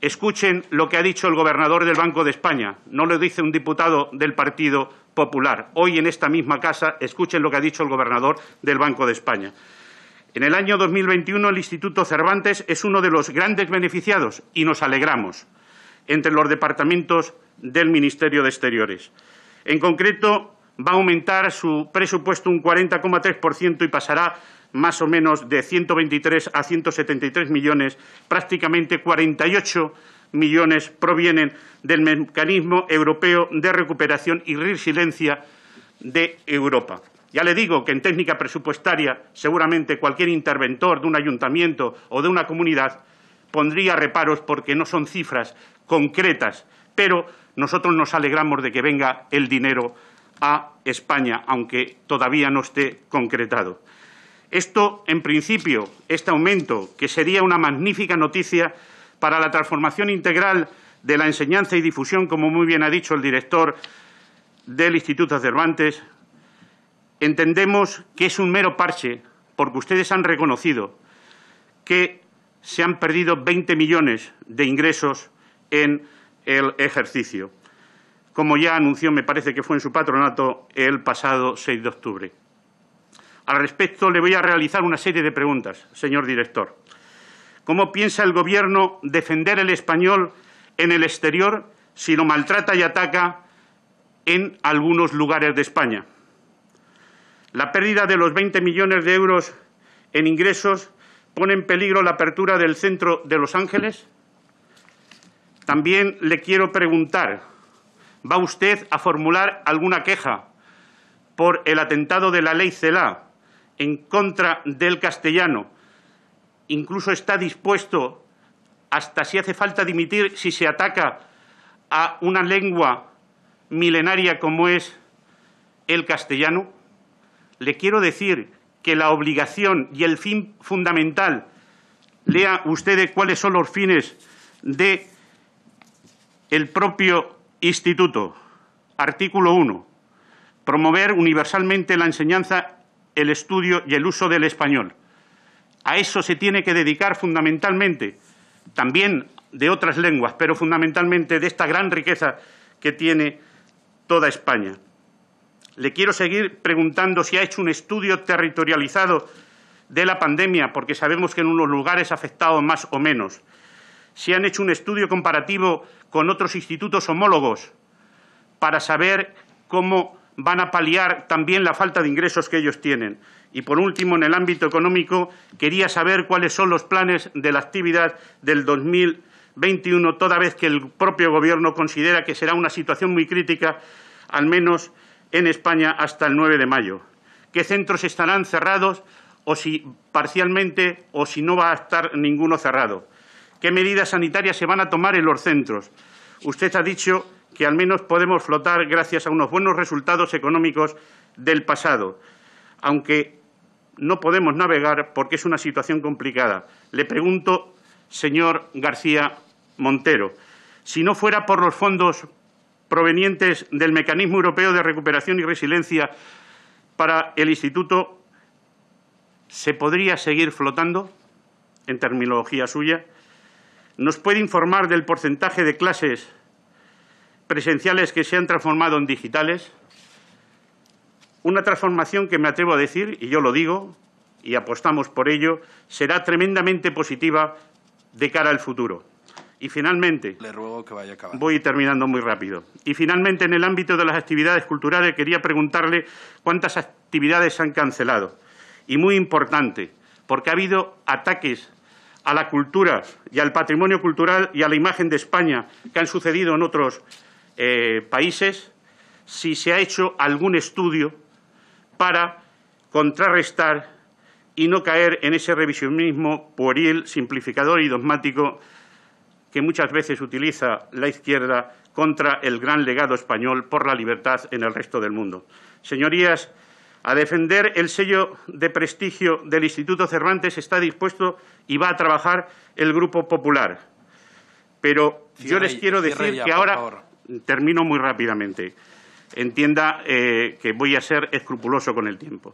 Escuchen lo que ha dicho el gobernador del Banco de España, no lo dice un diputado del Partido Popular. Hoy en esta misma casa escuchen lo que ha dicho el gobernador del Banco de España. En el año 2021 el Instituto Cervantes es uno de los grandes beneficiados y nos alegramos entre los departamentos del Ministerio de Exteriores. En concreto, va a aumentar su presupuesto un 40,3% y pasará más o menos de 123 a 173 millones, prácticamente 48 millones provienen del Mecanismo Europeo de Recuperación y Resiliencia de Europa. Ya le digo que en técnica presupuestaria seguramente cualquier interventor de un ayuntamiento o de una comunidad pondría reparos porque no son cifras concretas, pero nosotros nos alegramos de que venga el dinero a España, aunque todavía no esté concretado. Esto, en principio, este aumento, que sería una magnífica noticia para la transformación integral de la enseñanza y difusión, como muy bien ha dicho el director del Instituto Cervantes, entendemos que es un mero parche, porque ustedes han reconocido que se han perdido 20 millones de ingresos en el ejercicio, como ya anunció, me parece que fue en su patronato, el pasado 6 de octubre. Al respecto, le voy a realizar una serie de preguntas, señor director. ¿Cómo piensa el Gobierno defender el español en el exterior si lo maltrata y ataca en algunos lugares de España? La pérdida de los 20 millones de euros en ingresos pone en peligro la apertura del centro de Los Ángeles? También le quiero preguntar, ¿va usted a formular alguna queja por el atentado de la ley Celaá en contra del castellano? Incluso está dispuesto, hasta si hace falta, dimitir si se ataca a una lengua milenaria como es el castellano. Le quiero decir que la obligación y el fin fundamental, lea ustedes cuáles son los fines de el propio Instituto. Artículo 1. Promover universalmente la enseñanza, el estudio y el uso del español. A eso se tiene que dedicar fundamentalmente, también de otras lenguas, pero fundamentalmente de esta gran riqueza que tiene toda España. Le quiero seguir preguntando si ha hecho un estudio territorializado de la pandemia, porque sabemos que en unos lugares ha afectado más o menos. Si han hecho un estudio comparativo con otros institutos homólogos para saber cómo van a paliar también la falta de ingresos que ellos tienen. Y, por último, en el ámbito económico, quería saber cuáles son los planes de la actividad del 2021, toda vez que el propio Gobierno considera que será una situación muy crítica, al menos en España, hasta el 9 de mayo. ¿Qué centros estarán cerrados o si parcialmente o si no va a estar ninguno cerrado? ¿Qué medidas sanitarias se van a tomar en los centros? Usted ha dicho que al menos podemos flotar gracias a unos buenos resultados económicos del pasado, aunque no podemos navegar porque es una situación complicada. Le pregunto, señor García Montero, si no fuera por los fondos provenientes del Mecanismo Europeo de Recuperación y Resiliencia para el Instituto, ¿se podría seguir flotando? En terminología suya, ¿nos puede informar del porcentaje de clases presenciales que se han transformado en digitales? Una transformación que, me atrevo a decir, y yo lo digo, y apostamos por ello, será tremendamente positiva de cara al futuro. Y finalmente, le ruego que vaya acabando. Voy terminando muy rápido. Y finalmente, en el ámbito de las actividades culturales, quería preguntarle cuántas actividades se han cancelado. Y muy importante, porque ha habido ataques a la cultura y al patrimonio cultural y a la imagen de España que han sucedido en otros países, si se ha hecho algún estudio para contrarrestar y no caer en ese revisionismo pueril, simplificador y dogmático que muchas veces utiliza la izquierda contra el gran legado español por la libertad en el resto del mundo. Señorías, a defender el sello de prestigio del Instituto Cervantes está dispuesto y va a trabajar el Grupo Popular. Pero yo les quiero decir que ahora termino muy rápidamente. Entienda que voy a ser escrupuloso con el tiempo.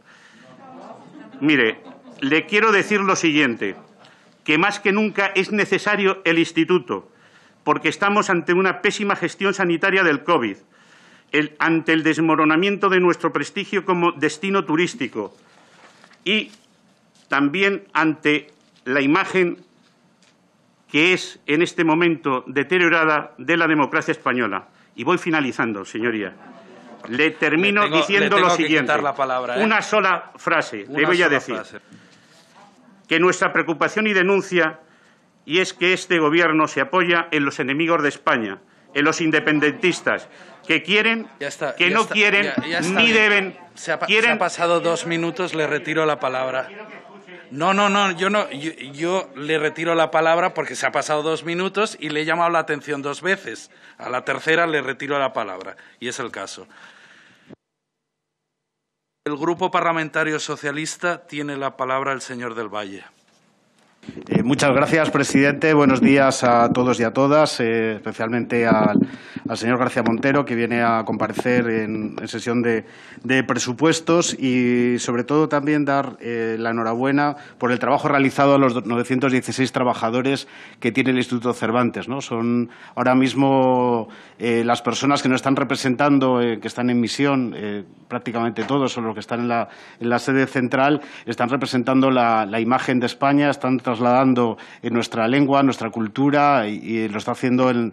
Mire, le quiero decir lo siguiente, que más que nunca es necesario el Instituto, porque estamos ante una pésima gestión sanitaria del COVID, ante el desmoronamiento de nuestro prestigio como destino turístico y también ante la imagen que es en este momento deteriorada de la democracia española. Y voy finalizando, señoría. Le termino diciendo lo siguiente, una sola frase, le voy a decir, que nuestra preocupación y denuncia, y es que este Gobierno se apoya en los enemigos de España, en los independentistas, que quieren, que no quieren, ni deben. Se han pasado 2 minutos, le retiro la palabra. No, yo le retiro la palabra porque se ha pasado 2 minutos y le he llamado la atención 2 veces. A la tercera le retiro la palabra, y es el caso. El Grupo Parlamentario Socialista tiene la palabra el señor del Valle. Muchas gracias, presidente. Buenos días a todos y a todas, especialmente al señor García Montero, que viene a comparecer en sesión de presupuestos, y sobre todo también dar la enhorabuena por el trabajo realizado a los 916 trabajadores que tiene el Instituto Cervantes, ¿no? Son ahora mismo las personas que nos están representando, que están en misión, prácticamente todos, o los que están en la sede central, están representando la imagen de España, están trasladando en nuestra lengua, nuestra cultura, y lo está haciendo en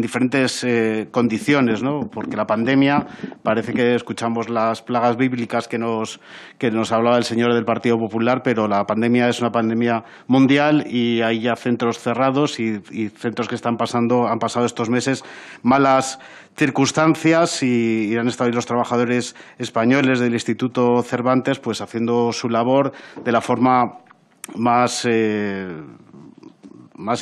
diferentes condiciones, ¿no? Porque la pandemia, parece que escuchamos las plagas bíblicas que nos hablaba el señor del Partido Popular, pero la pandemia es una pandemia mundial y hay ya centros cerrados y centros que han pasado estos meses malas circunstancias y han estado ahí los trabajadores españoles del Instituto Cervantes pues haciendo su labor de la forma más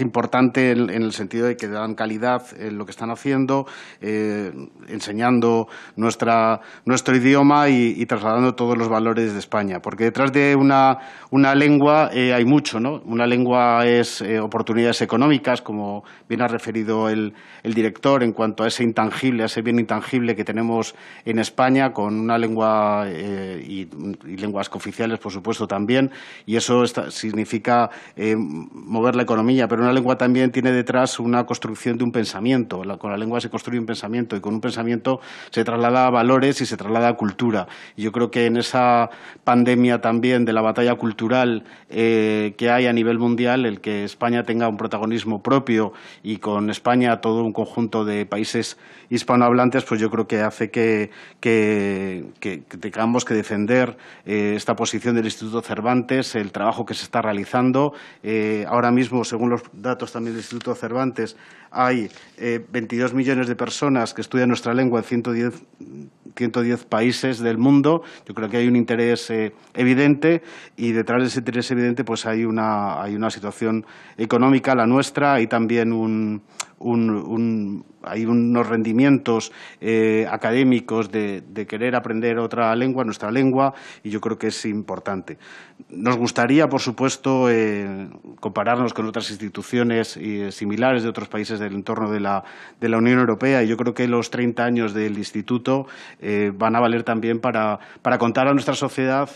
importante en el sentido de que dan calidad en lo que están haciendo, enseñando nuestro idioma y trasladando todos los valores de España. Porque detrás de una lengua hay mucho, ¿no? Una lengua es oportunidades económicas, como bien ha referido el director, en cuanto a ese intangible, a ese bien intangible que tenemos en España, con una lengua y lenguas cooficiales, por supuesto, también. Y eso significa mover la economía, pero una lengua también tiene detrás una construcción de un pensamiento. Con la lengua se construye un pensamiento y con un pensamiento se traslada a valores y se traslada a cultura. Y yo creo que en esa pandemia también de la batalla cultural que hay a nivel mundial, el que España tenga un protagonismo propio y con España todo un conjunto de países hispanohablantes, pues yo creo que hace que tengamos que defender esta posición del Instituto Cervantes, el trabajo que se está realizando. Ahora mismo, según los datos también del Instituto Cervantes, hay 22 millones de personas que estudian nuestra lengua en 110 países del mundo. Yo creo que hay un interés evidente y detrás de ese interés evidente pues hay una situación económica, la nuestra, y también hay unos rendimientos académicos de querer aprender otra lengua, nuestra lengua, y yo creo que es importante. Nos gustaría, por supuesto, compararnos con otras instituciones similares de otros países del entorno de la Unión Europea, y yo creo que los 30 años del Instituto van a valer también para contar a nuestra sociedad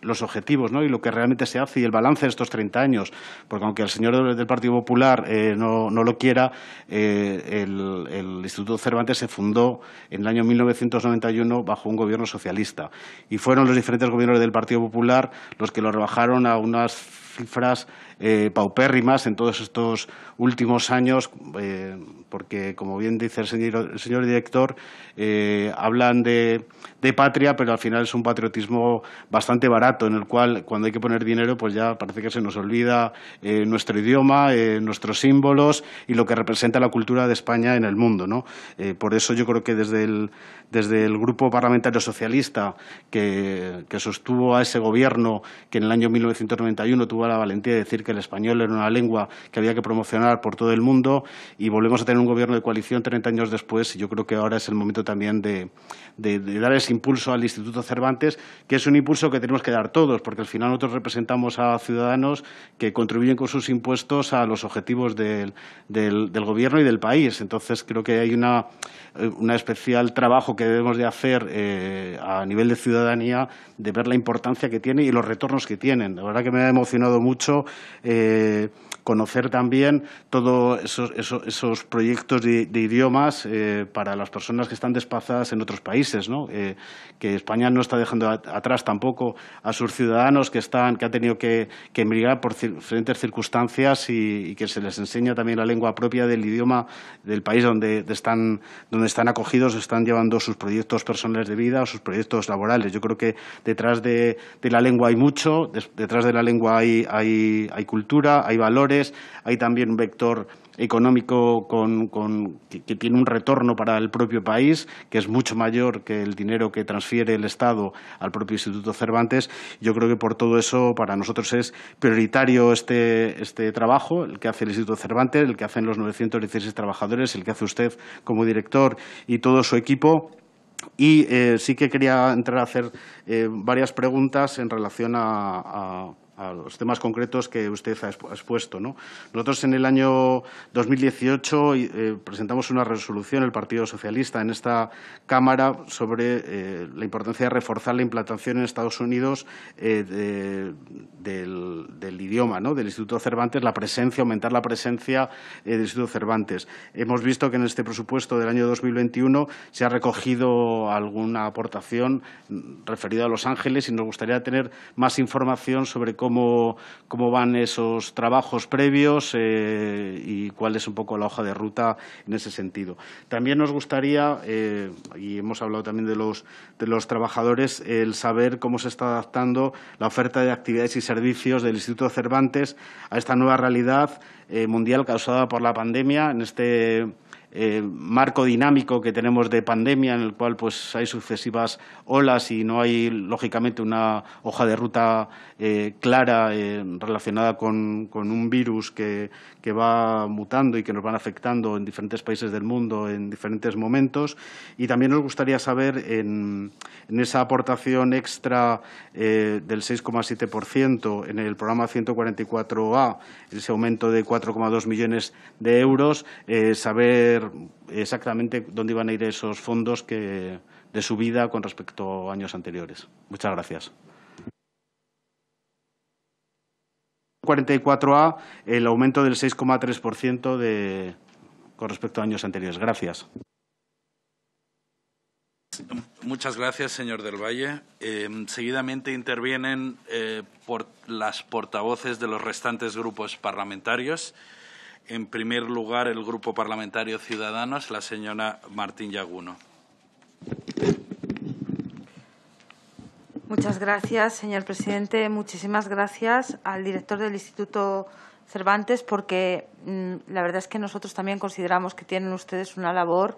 los objetivos, ¿no? Y lo que realmente se hace y el balance de estos 30 años, porque aunque el señor del Partido Popular no lo quiera, el Instituto Cervantes se fundó en el año 1991 bajo un gobierno socialista y fueron los diferentes gobiernos del Partido Popular los que lo rebajaron a unas cifras paupérrimas en todos estos últimos años, porque, como bien dice el señor director, hablan de patria, pero al final es un patriotismo bastante barato, en el cual, cuando hay que poner dinero, pues ya parece que se nos olvida nuestro idioma, nuestros símbolos y lo que representa la cultura de España en el mundo, ¿no? Por eso yo creo que desde el Grupo Parlamentario Socialista, que sostuvo a ese gobierno que en el año 1991 tuvo la valentía de decir que el español era una lengua que había que promocionar por todo el mundo, y volvemos a tener un gobierno de coalición 30 años después, y yo creo que ahora es el momento también de dar ese impulso al Instituto Cervantes, que es un impulso que tenemos que dar todos, porque al final nosotros representamos a ciudadanos que contribuyen con sus impuestos a los objetivos del gobierno y del país. Entonces creo que hay una especial trabajo que debemos de hacer a nivel de ciudadanía, de ver la importancia que tiene y los retornos que tienen. La verdad que me ha emocionado mucho conocer también todos esos proyectos de idiomas para las personas que están desplazadas en otros países, ¿no? Que España no está dejando atrás tampoco a sus ciudadanos que han tenido que emigrar por diferentes circunstancias y que se les enseña también la lengua propia del idioma del país donde están acogidos, están llevando sus proyectos personales de vida o sus proyectos laborales. Yo creo que detrás de la lengua hay mucho, detrás de la lengua hay cultura, hay valores, hay también un vector económico que tiene un retorno para el propio país, que es mucho mayor que el dinero que transfiere el Estado al propio Instituto Cervantes. Yo creo que por todo eso para nosotros es prioritario este trabajo, el que hace el Instituto Cervantes, el que hacen los 916 trabajadores, el que hace usted como director y todo su equipo. Y sí que quería entrar a hacer varias preguntas en relación a los temas concretos que usted ha expuesto, ¿no? Nosotros en el año 2018 presentamos una resolución, el Partido Socialista, en esta Cámara sobre la importancia de reforzar la implantación en Estados Unidos del idioma, ¿no?, del Instituto Cervantes, la presencia, aumentar la presencia del Instituto Cervantes. Hemos visto que en este presupuesto del año 2021 se ha recogido alguna aportación referida a Los Ángeles y nos gustaría tener más información sobre cómo van esos trabajos previos y cuál es un poco la hoja de ruta en ese sentido. También nos gustaría, y hemos hablado también de los trabajadores, el saber cómo se está adaptando la oferta de actividades y servicios del Instituto Cervantes a esta nueva realidad mundial causada por la pandemia, en este marco dinámico que tenemos de pandemia, en el cual pues hay sucesivas olas y no hay, lógicamente, una hoja de ruta clara relacionada con un virus que va mutando y que nos van afectando en diferentes países del mundo en diferentes momentos. Y también nos gustaría saber, en esa aportación extra del 6,7% en el programa 144A, ese aumento de 4,2 millones de euros, saber exactamente dónde iban a ir esos fondos de subida con respecto a años anteriores. Muchas gracias. 44A, el aumento del 6,3% con respecto a años anteriores. Gracias. Muchas gracias, señor del Valle. Seguidamente intervienen por las portavoces de los restantes grupos parlamentarios. En primer lugar, el Grupo Parlamentario Ciudadanos, la señora Martín Yaguno. Muchas gracias, señor presidente. Muchísimas gracias al director del Instituto Cervantes, porque la verdad es que nosotros también consideramos que tienen ustedes una labor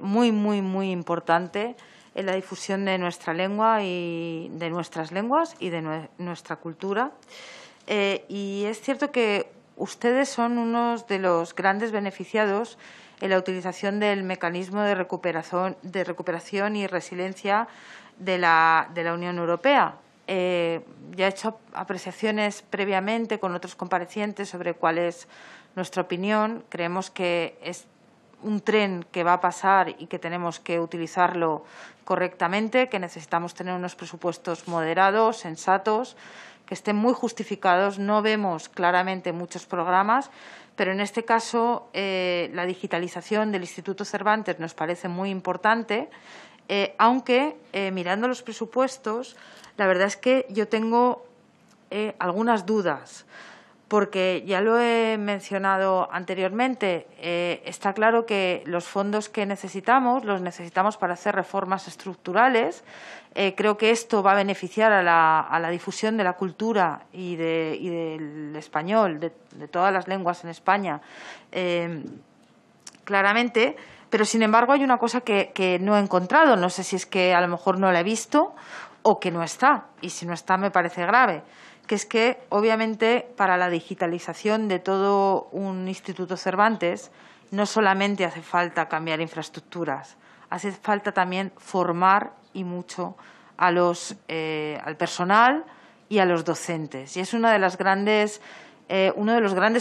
muy, muy, muy importante en la difusión de nuestra lengua y de nuestras lenguas y de nuestra cultura. Y es cierto que ustedes son unos de los grandes beneficiados en la utilización del mecanismo de recuperación y resiliencia de la Unión Europea. Ya he hecho apreciaciones previamente con otros comparecientes sobre cuál es nuestra opinión. Creemos que es un tren que va a pasar y que tenemos que utilizarlo correctamente, que necesitamos tener unos presupuestos moderados, sensatos, que estén muy justificados. No vemos claramente muchos programas, pero en este caso la digitalización del Instituto Cervantes nos parece muy importante, aunque mirando los presupuestos, la verdad es que yo tengo algunas dudas, porque ya lo he mencionado anteriormente, está claro que los fondos que necesitamos los necesitamos para hacer reformas estructurales. Creo que esto va a beneficiar a la difusión de la cultura y del español, de todas las lenguas en España, claramente. Pero, sin embargo, hay una cosa que no he encontrado. No sé si es que a lo mejor no la he visto o que no está. Y si no está, me parece grave. Que es que, obviamente, para la digitalización de todo un Instituto Cervantes no solamente hace falta cambiar infraestructuras, hace falta también formar y mucho al personal y a los docentes. Y es uno de los grandes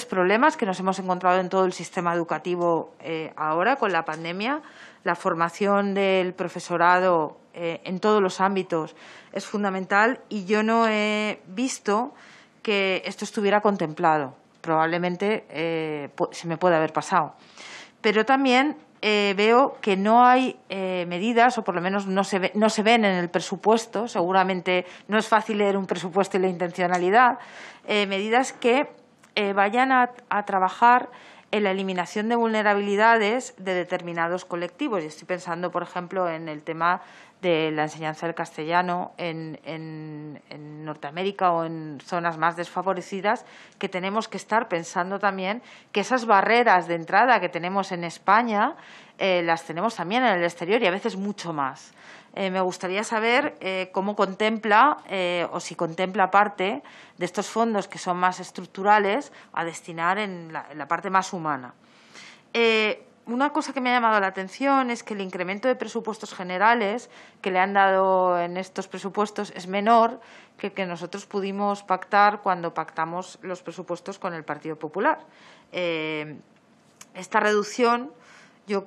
problemas que nos hemos encontrado en todo el sistema educativo ahora con la pandemia. La formación del profesorado en todos los ámbitos es fundamental y yo no he visto que esto estuviera contemplado. Probablemente se me puede haber pasado. Pero también veo que no hay medidas, o por lo menos no se ven en el presupuesto. Seguramente no es fácil leer un presupuesto y la intencionalidad. Medidas que vayan a trabajar en la eliminación de vulnerabilidades de determinados colectivos. Y estoy pensando, por ejemplo, en el tema de la enseñanza del castellano en Norteamérica o en zonas más desfavorecidas, que tenemos que estar pensando también que esas barreras de entrada que tenemos en España las tenemos también en el exterior y a veces mucho más. Me gustaría saber cómo contempla o si contempla parte de estos fondos que son más estructurales a destinar en la parte más humana. Una cosa que me ha llamado la atención es que el incremento de presupuestos generales que le han dado en estos presupuestos es menor que el que nosotros pudimos pactar cuando pactamos los presupuestos con el Partido Popular. Esta reducción yo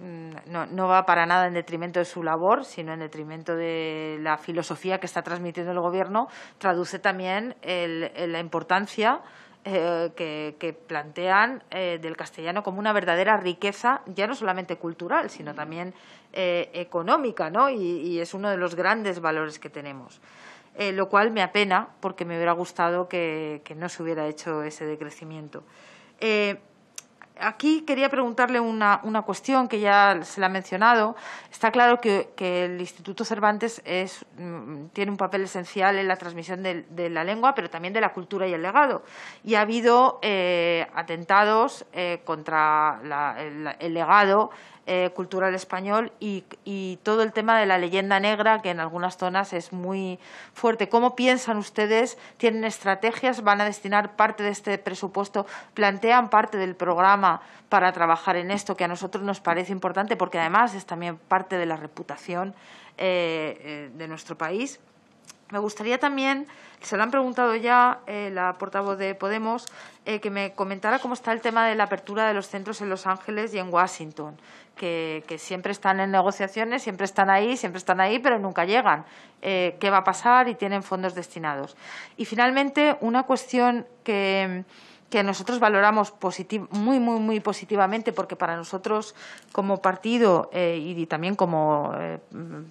no va para nada en detrimento de su labor, sino en detrimento de la filosofía que está transmitiendo el Gobierno, traduce también la importancia que plantean del castellano como una verdadera riqueza, ya no solamente cultural, sino también económica, ¿no? Y es uno de los grandes valores que tenemos. Lo cual me apena, porque me hubiera gustado que no se hubiera hecho ese decrecimiento. Aquí quería preguntarle una cuestión que ya se la ha mencionado. Está claro que el Instituto Cervantes tiene un papel esencial en la transmisión de la lengua, pero también de la cultura y el legado. Y ha habido atentados contra el legado cultural español y todo el tema de la leyenda negra, que en algunas zonas es muy fuerte. ¿Cómo piensan ustedes? ¿Tienen estrategias? ¿Van a destinar parte de este presupuesto? ¿Plantean parte del programa para trabajar en esto, que a nosotros nos parece importante, porque además es también parte de la reputación de nuestro país? Me gustaría también, se lo han preguntado ya la portavoz de Podemos, que me comentara cómo está el tema de la apertura de los centros en Los Ángeles y en Washington, que siempre están en negociaciones, siempre están ahí, pero nunca llegan. ¿Qué va a pasar? Y tienen fondos destinados. Y finalmente, una cuestión que nosotros valoramos muy positivamente, porque para nosotros como partido y también como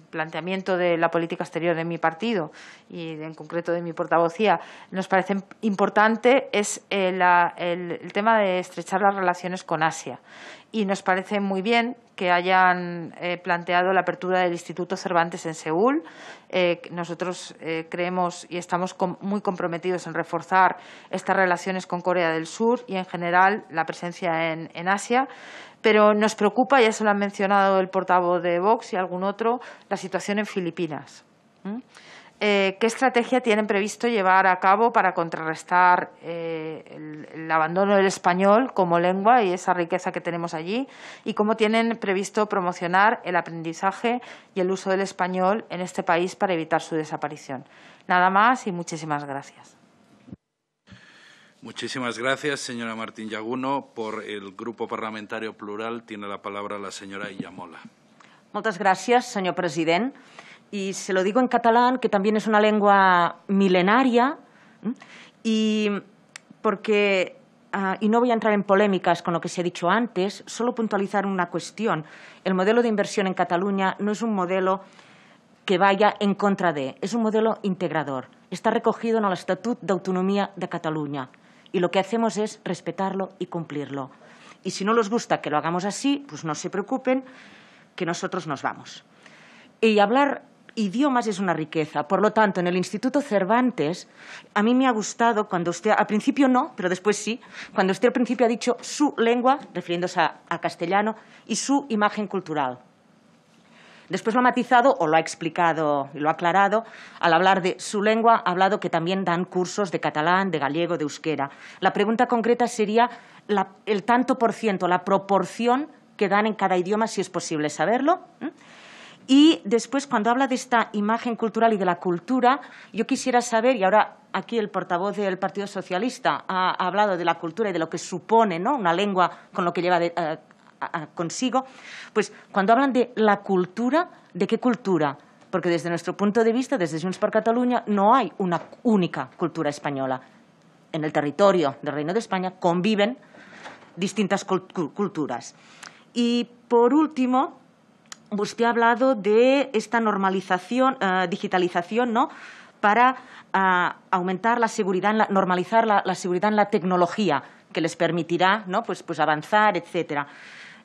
planteamiento de la política exterior de mi partido y en concreto de mi portavocía, nos parece importante, es el tema de estrechar las relaciones con Asia. Y nos parece muy bien que hayan planteado la apertura del Instituto Cervantes en Seúl. Nosotros creemos y estamos muy comprometidos en reforzar estas relaciones con Corea del Sur y, en general, la presencia en Asia. Pero nos preocupa, ya se lo han mencionado el portavoz de Vox y algún otro, la situación en Filipinas. ¿Qué estrategia tienen previsto llevar a cabo para contrarrestar el abandono del español como lengua y esa riqueza que tenemos allí? ¿Y cómo tienen previsto promocionar el aprendizaje y el uso del español en este país para evitar su desaparición? Nada más y muchísimas gracias. Muchísimas gracias, señora Martín Llaguno. Por el Grupo Parlamentario Plural tiene la palabra la señora Illamola. Muchas gracias, señor presidente. Y se lo digo en catalán, que también es una lengua milenaria, y porque, y no voy a entrar en polémicas con lo que se ha dicho antes, solo puntualizar una cuestión. El modelo de inversión en Cataluña no es un modelo que vaya en contra de, es un modelo integrador. Está recogido en el Estatut d'Autonomía de Cataluña y lo que hacemos es respetarlo y cumplirlo. Y si no les gusta que lo hagamos así, pues no se preocupen, que nosotros nos vamos. Y hablar idiomas es una riqueza. Por lo tanto, en el Instituto Cervantes, a mí me ha gustado cuando usted, al principio no, pero después sí, cuando usted al principio ha dicho su lengua, refiriéndose al castellano, y su imagen cultural. Después lo ha matizado o lo ha explicado y lo ha aclarado. Al hablar de su lengua, ha hablado que también dan cursos de catalán, de gallego, de euskera. La pregunta concreta sería el tanto por ciento, la proporción que dan en cada idioma, si es posible saberlo. Y después, cuando habla de esta imagen cultural y de la cultura, yo quisiera saber, y ahora aquí el portavoz del Partido Socialista ha hablado de la cultura y de lo que supone, ¿no?, una lengua con lo que lleva consigo, pues cuando hablan de la cultura, ¿de qué cultura? Porque desde nuestro punto de vista, desde Junts per Catalunya, no hay una única cultura española. En el territorio del Reino de España conviven distintas culturas. Y por último, usted ha hablado de esta normalización, digitalización, ¿no?, para aumentar la seguridad, normalizar la seguridad en la tecnología, que les permitirá, ¿no?, pues avanzar, etcétera.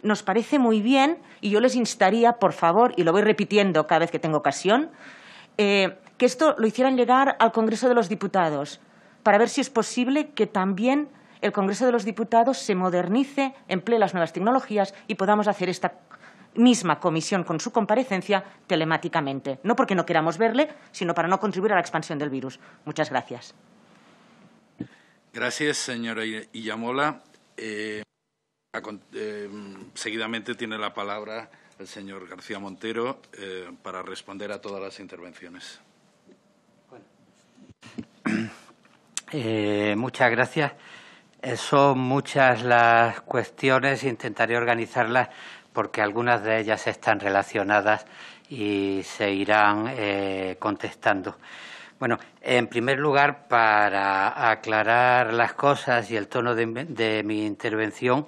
Nos parece muy bien y yo les instaría, por favor, y lo voy repitiendo cada vez que tengo ocasión, que esto lo hicieran llegar al Congreso de los Diputados, para ver si es posible que también el Congreso de los Diputados se modernice, emplee las nuevas tecnologías y podamos hacer esta misma comisión con su comparecencia telemáticamente. No porque no queramos verle, sino para no contribuir a la expansión del virus. Muchas gracias. Gracias, señora Illamola. Seguidamente tiene la palabra el señor García Montero para responder a todas las intervenciones. Bueno. Muchas gracias. Son muchas las cuestiones. Intentaré organizarlas porque algunas de ellas están relacionadas y se irán contestando. Bueno, en primer lugar, para aclarar las cosas y el tono de mi intervención,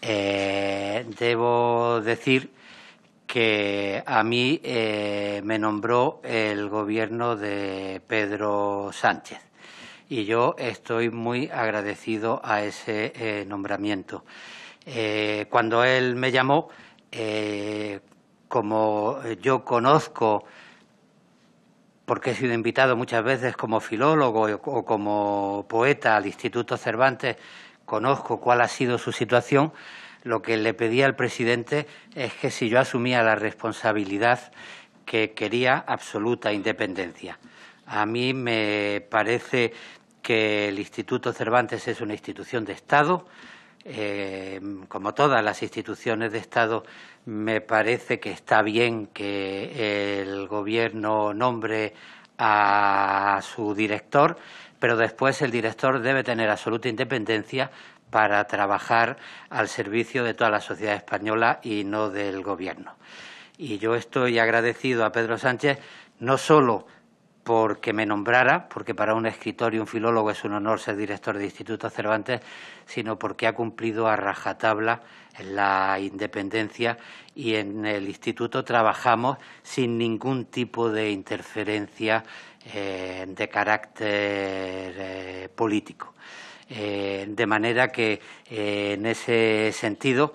debo decir que a mí me nombró el gobierno de Pedro Sánchez y yo estoy muy agradecido a ese nombramiento. Cuando él me llamó, como yo conozco, porque he sido invitado muchas veces como filólogo o como poeta al Instituto Cervantes, conozco cuál ha sido su situación, lo que le pedí al presidente es que si yo asumía la responsabilidad, que quería absoluta independencia. A mí me parece que el Instituto Cervantes es una institución de Estado. Como todas las instituciones de Estado, me parece que está bien que el Gobierno nombre a su director, pero después el director debe tener absoluta independencia para trabajar al servicio de toda la sociedad española y no del Gobierno. Y yo estoy agradecido a Pedro Sánchez no solo porque me nombrara, porque para un escritor y un filólogo es un honor ser director de Instituto Cervantes, sino porque ha cumplido a rajatabla la independencia y en el Instituto trabajamos sin ningún tipo de interferencia de carácter político. De manera que, en ese sentido,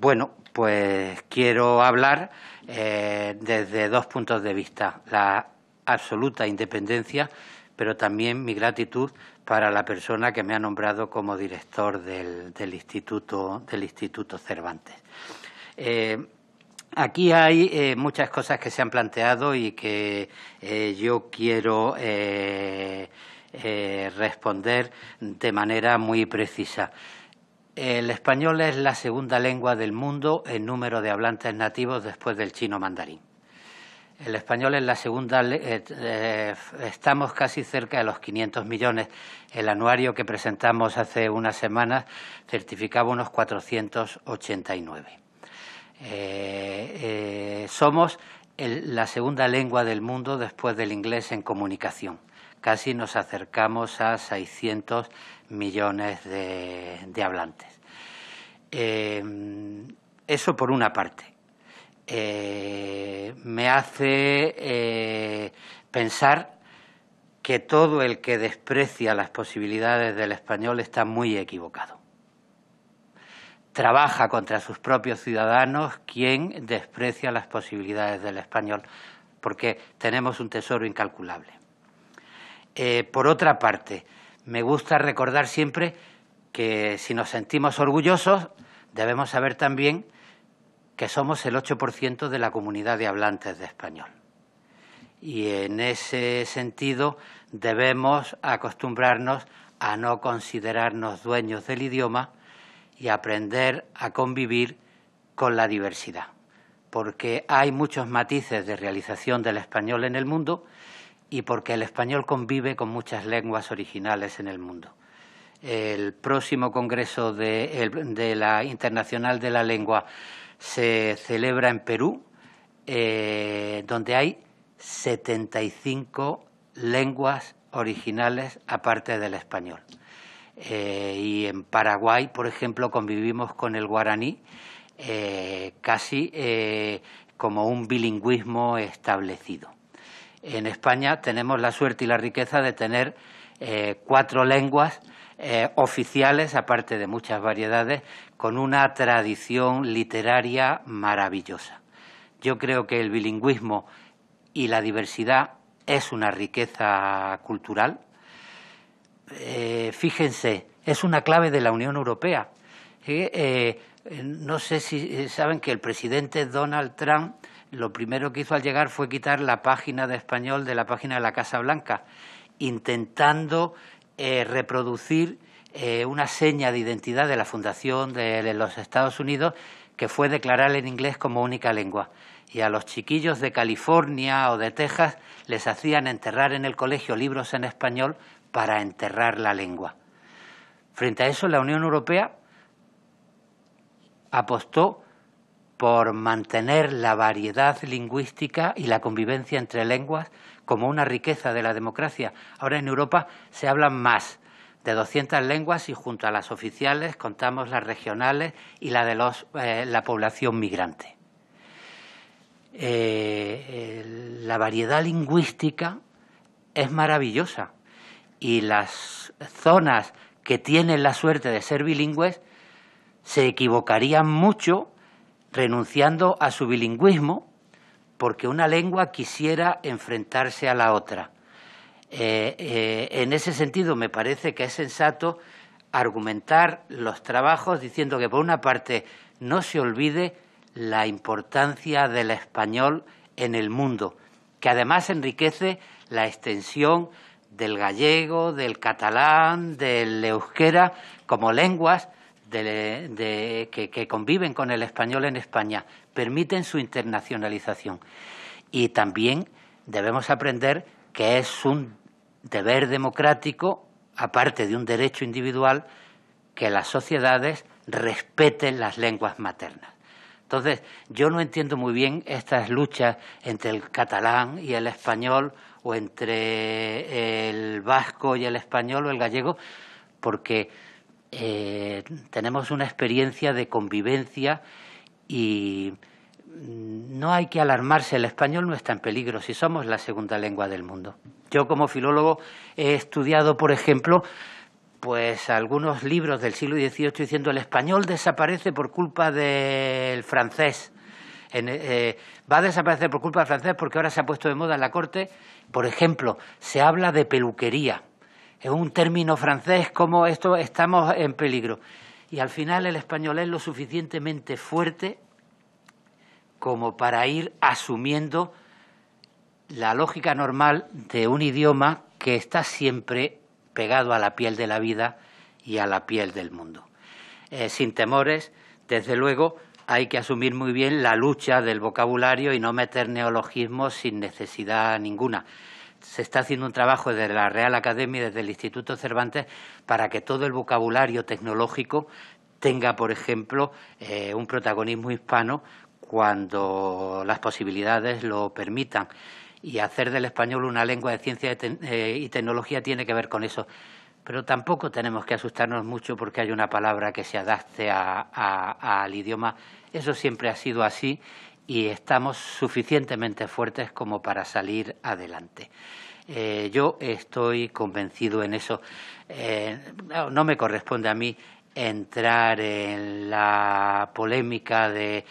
bueno, pues quiero hablar desde dos puntos de vista. La absoluta independencia, pero también mi gratitud para la persona que me ha nombrado como director del Instituto Cervantes. Aquí hay muchas cosas que se han planteado y que yo quiero responder de manera muy precisa. El español es la segunda lengua del mundo en número de hablantes nativos después del chino mandarín. El español es la segunda, estamos casi cerca de los 500 millones. El anuario que presentamos hace unas semanas certificaba unos 489. Somos la segunda lengua del mundo después del inglés en comunicación. Casi nos acercamos a 600 millones de hablantes. Eso por una parte. Me hace pensar que todo el que desprecia las posibilidades del español está muy equivocado. Trabaja contra sus propios ciudadanos quien desprecia las posibilidades del español, porque tenemos un tesoro incalculable. Por otra parte, me gusta recordar siempre que si nos sentimos orgullosos debemos saber también que somos el 8% de la comunidad de hablantes de español. Y en ese sentido debemos acostumbrarnos a no considerarnos dueños del idioma y aprender a convivir con la diversidad, porque hay muchos matices de realización del español en el mundo y porque el español convive con muchas lenguas originales en el mundo. El próximo Congreso de la Internacional de la Lengua se celebra en Perú, donde hay 75 lenguas originales aparte del español. Y en Paraguay, por ejemplo, convivimos con el guaraní casi como un bilingüismo establecido. En España tenemos la suerte y la riqueza de tener 4 lenguas oficiales, aparte de muchas variedades, con una tradición literaria maravillosa. Yo creo que el bilingüismo y la diversidad es una riqueza cultural. Fíjense, es una clave de la Unión Europea. No sé si saben que el presidente Donald Trump lo primero que hizo al llegar fue quitar la página de español de la página de la Casa Blanca, intentando reproducir una seña de identidad de la Fundación de los Estados Unidos, que fue declarar el inglés como única lengua. Y a los chiquillos de California o de Texas les hacían enterrar en el colegio libros en español para enterrar la lengua. Frente a eso, la Unión Europea apostó por mantener la variedad lingüística y la convivencia entre lenguas como una riqueza de la democracia. Ahora en Europa se hablan más de 200 lenguas y junto a las oficiales contamos las regionales y la de la población migrante. La variedad lingüística es maravillosa y las zonas que tienen la suerte de ser bilingües se equivocarían mucho renunciando a su bilingüismo porque una lengua quisiera enfrentarse a la otra. En ese sentido, me parece que es sensato argumentar los trabajos diciendo que, por una parte, no se olvide la importancia del español en el mundo, que además enriquece la extensión del gallego, del catalán, del euskera, como lenguas que conviven con el español en España, permiten su internacionalización. Y también debemos aprender que es un deber democrático, aparte de un derecho individual, que las sociedades respeten las lenguas maternas. Entonces, yo no entiendo muy bien estas luchas entre el catalán y el español, o entre el vasco y el español o el gallego, porque tenemos una experiencia de convivencia y no hay que alarmarse, el español no está en peligro si somos la segunda lengua del mundo. Yo como filólogo he estudiado, por ejemplo, pues algunos libros del siglo XVIII diciendo el español desaparece por culpa del francés. Va a desaparecer por culpa del francés porque ahora se ha puesto de moda en la corte. Por ejemplo, se habla de peluquería. Es un término francés, como esto estamos en peligro. Y al final el español es lo suficientemente fuerte como para ir asumiendo la lógica normal de un idioma que está siempre pegado a la piel de la vida y a la piel del mundo. Sin temores, desde luego, hay que asumir muy bien la lucha del vocabulario y no meter neologismos sin necesidad ninguna. Se está haciendo un trabajo desde la Real Academia y desde el Instituto Cervantes para que todo el vocabulario tecnológico tenga, por ejemplo, un protagonismo hispano cuando las posibilidades lo permitan. Y hacer del español una lengua de ciencia y tecnología tiene que ver con eso. Pero tampoco tenemos que asustarnos mucho porque hay una palabra que se adapte al idioma. Eso siempre ha sido así y estamos suficientemente fuertes como para salir adelante. Yo estoy convencido en eso. No me corresponde a mí entrar en la polémica de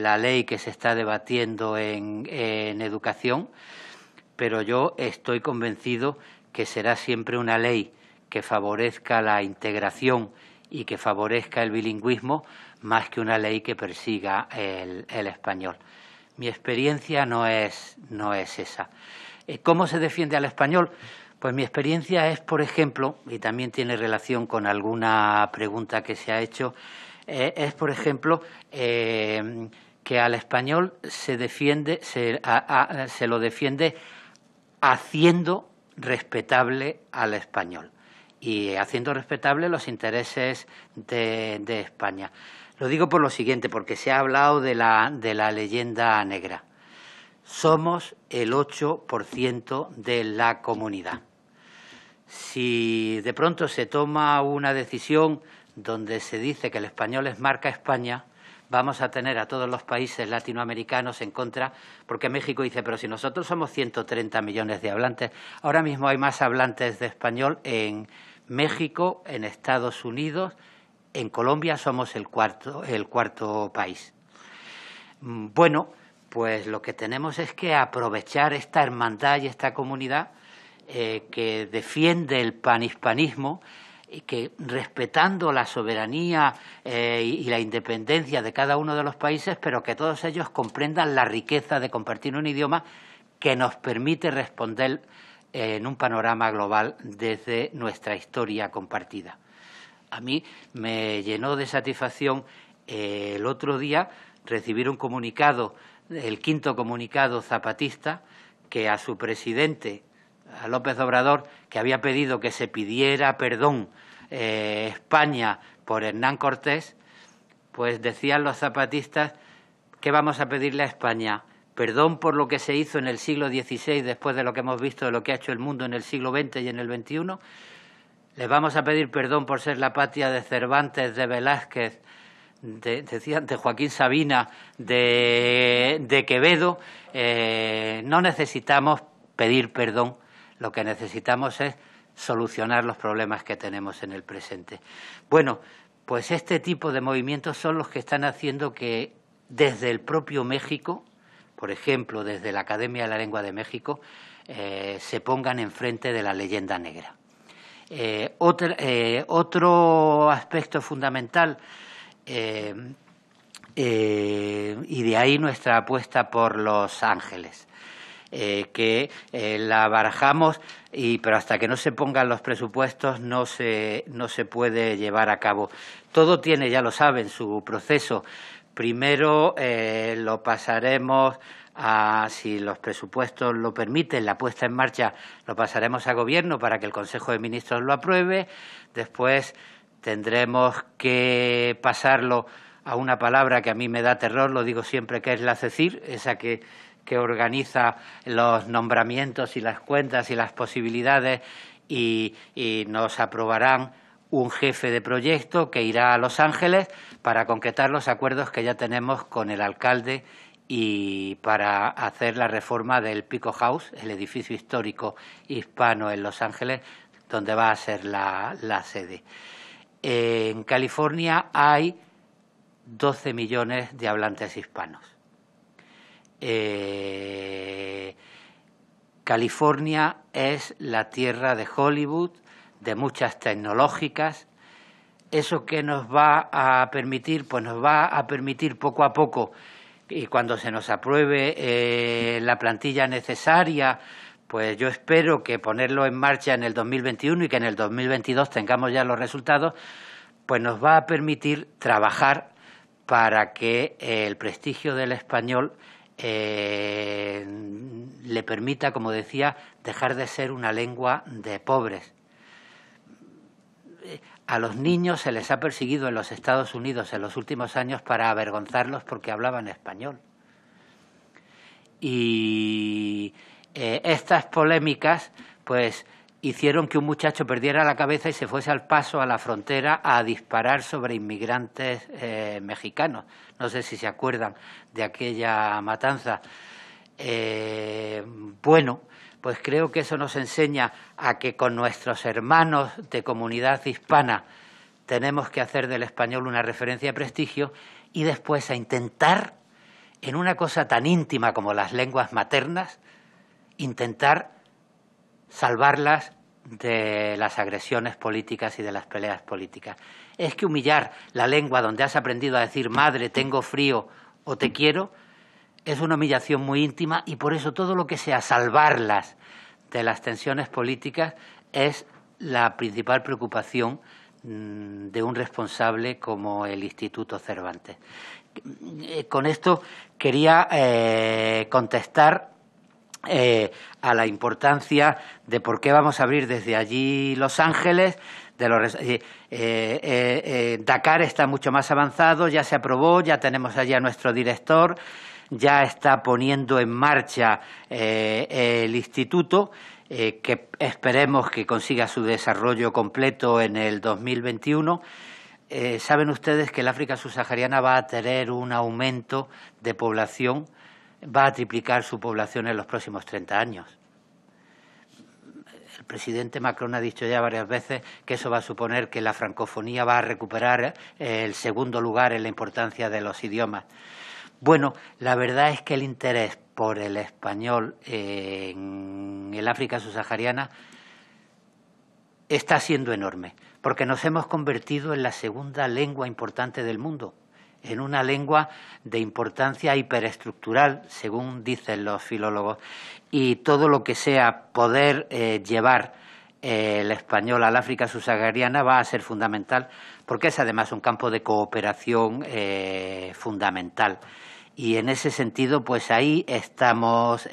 la ley que se está debatiendo en educación, pero yo estoy convencido que será siempre una ley que favorezca la integración y que favorezca el bilingüismo más que una ley que persiga el español. Mi experiencia no es esa. ¿Cómo se defiende al español? Pues mi experiencia es, por ejemplo, y también tiene relación con alguna pregunta que se ha hecho, es, por ejemplo, que al español se lo defiende haciendo respetable al español y haciendo respetable los intereses de España. Lo digo por lo siguiente, porque se ha hablado de la leyenda negra. Somos el 8% de la comunidad. Si de pronto se toma una decisión donde se dice que el español es marca España, vamos a tener a todos los países latinoamericanos en contra, porque México dice, pero si nosotros somos 130 millones de hablantes, ahora mismo hay más hablantes de español en México, en Estados Unidos, en Colombia somos el cuarto país. Bueno, pues lo que tenemos es que aprovechar esta hermandad y esta comunidad que defiende el panhispanismo, y que respetando la soberanía y la independencia de cada uno de los países, pero que todos ellos comprendan la riqueza de compartir un idioma que nos permite responder en un panorama global desde nuestra historia compartida. A mí me llenó de satisfacción el otro día recibir un comunicado, el quinto comunicado zapatista, que a su presidente, a López Obrador, que había pedido que se pidiera perdón España por Hernán Cortés, pues decían los zapatistas, ¿qué vamos a pedirle a España? Perdón por lo que se hizo en el siglo XVI, después de lo que hemos visto, de lo que ha hecho el mundo en el siglo XX y en el XXI. Les vamos a pedir perdón por ser la patria de Cervantes, de Velázquez, de Joaquín Sabina, de Quevedo. No necesitamos pedir perdón, lo que necesitamos es solucionar los problemas que tenemos en el presente. Bueno, pues este tipo de movimientos son los que están haciendo que desde el propio México, por ejemplo, desde la Academia de la Lengua de México, se pongan enfrente de la leyenda negra. Otro aspecto fundamental, y de ahí nuestra apuesta por Los Ángeles, que la barajamos, pero hasta que no se pongan los presupuestos no se puede llevar a cabo. Todo tiene, ya lo saben, su proceso. Primero lo pasaremos a, si los presupuestos lo permiten, la puesta en marcha, lo pasaremos a Gobierno para que el Consejo de Ministros lo apruebe. Después tendremos que pasarlo a una palabra que a mí me da terror, lo digo siempre, que es la CECIR, esa que organiza los nombramientos y las cuentas y las posibilidades, y nos aprobarán un jefe de proyecto que irá a Los Ángeles para concretar los acuerdos que ya tenemos con el alcalde y para hacer la reforma del Pico House, el edificio histórico hispano en Los Ángeles, donde va a ser la sede. En California hay 12 millones de hablantes hispanos. California es la tierra de Hollywood, de muchas tecnológicas. ¿Eso qué nos va a permitir? Pues nos va a permitir poco a poco, y cuando se nos apruebe la plantilla necesaria, pues yo espero que ponerlo en marcha en el 2021 y que en el 2022 tengamos ya los resultados, pues nos va a permitir trabajar para que el prestigio del español le permita, como decía, dejar de ser una lengua de pobres. A los niños se les ha perseguido en los Estados Unidos en los últimos años para avergonzarlos porque hablaban español. Y estas polémicas pues hicieron que un muchacho perdiera la cabeza y se fuese al paso a la frontera a disparar sobre inmigrantes mexicanos. No sé si se acuerdan de aquella matanza. Bueno, pues creo que eso nos enseña a que con nuestros hermanos de comunidad hispana tenemos que hacer del español una referencia de prestigio, y después a intentar, en una cosa tan íntima como las lenguas maternas, intentar salvarlas de las agresiones políticas y de las peleas políticas. Es que humillar la lengua donde has aprendido a decir madre, tengo frío o te quiero, es una humillación muy íntima, y por eso todo lo que sea salvarlas de las tensiones políticas es la principal preocupación de un responsable como el Instituto Cervantes. Con esto quería contestar a la importancia de por qué vamos a abrir desde allí Los Ángeles. Dakar está mucho más avanzado, ya se aprobó, ya tenemos allí a nuestro director. Ya está poniendo en marcha el instituto, que esperemos que consiga su desarrollo completo en el 2021. Saben ustedes que el África subsahariana va a tener un aumento de población, va a triplicar su población en los próximos 30 años. El presidente Macron ha dicho ya varias veces que eso va a suponer que la francofonía va a recuperar el segundo lugar en la importancia de los idiomas. Bueno, la verdad es que el interés por el español en el África subsahariana está siendo enorme, porque nos hemos convertido en la segunda lengua importante del mundo, en una lengua de importancia hiperestructural, según dicen los filólogos, y todo lo que sea poder llevar el español al África subsahariana va a ser fundamental, porque es además un campo de cooperación fundamental. Y en ese sentido, pues ahí estamos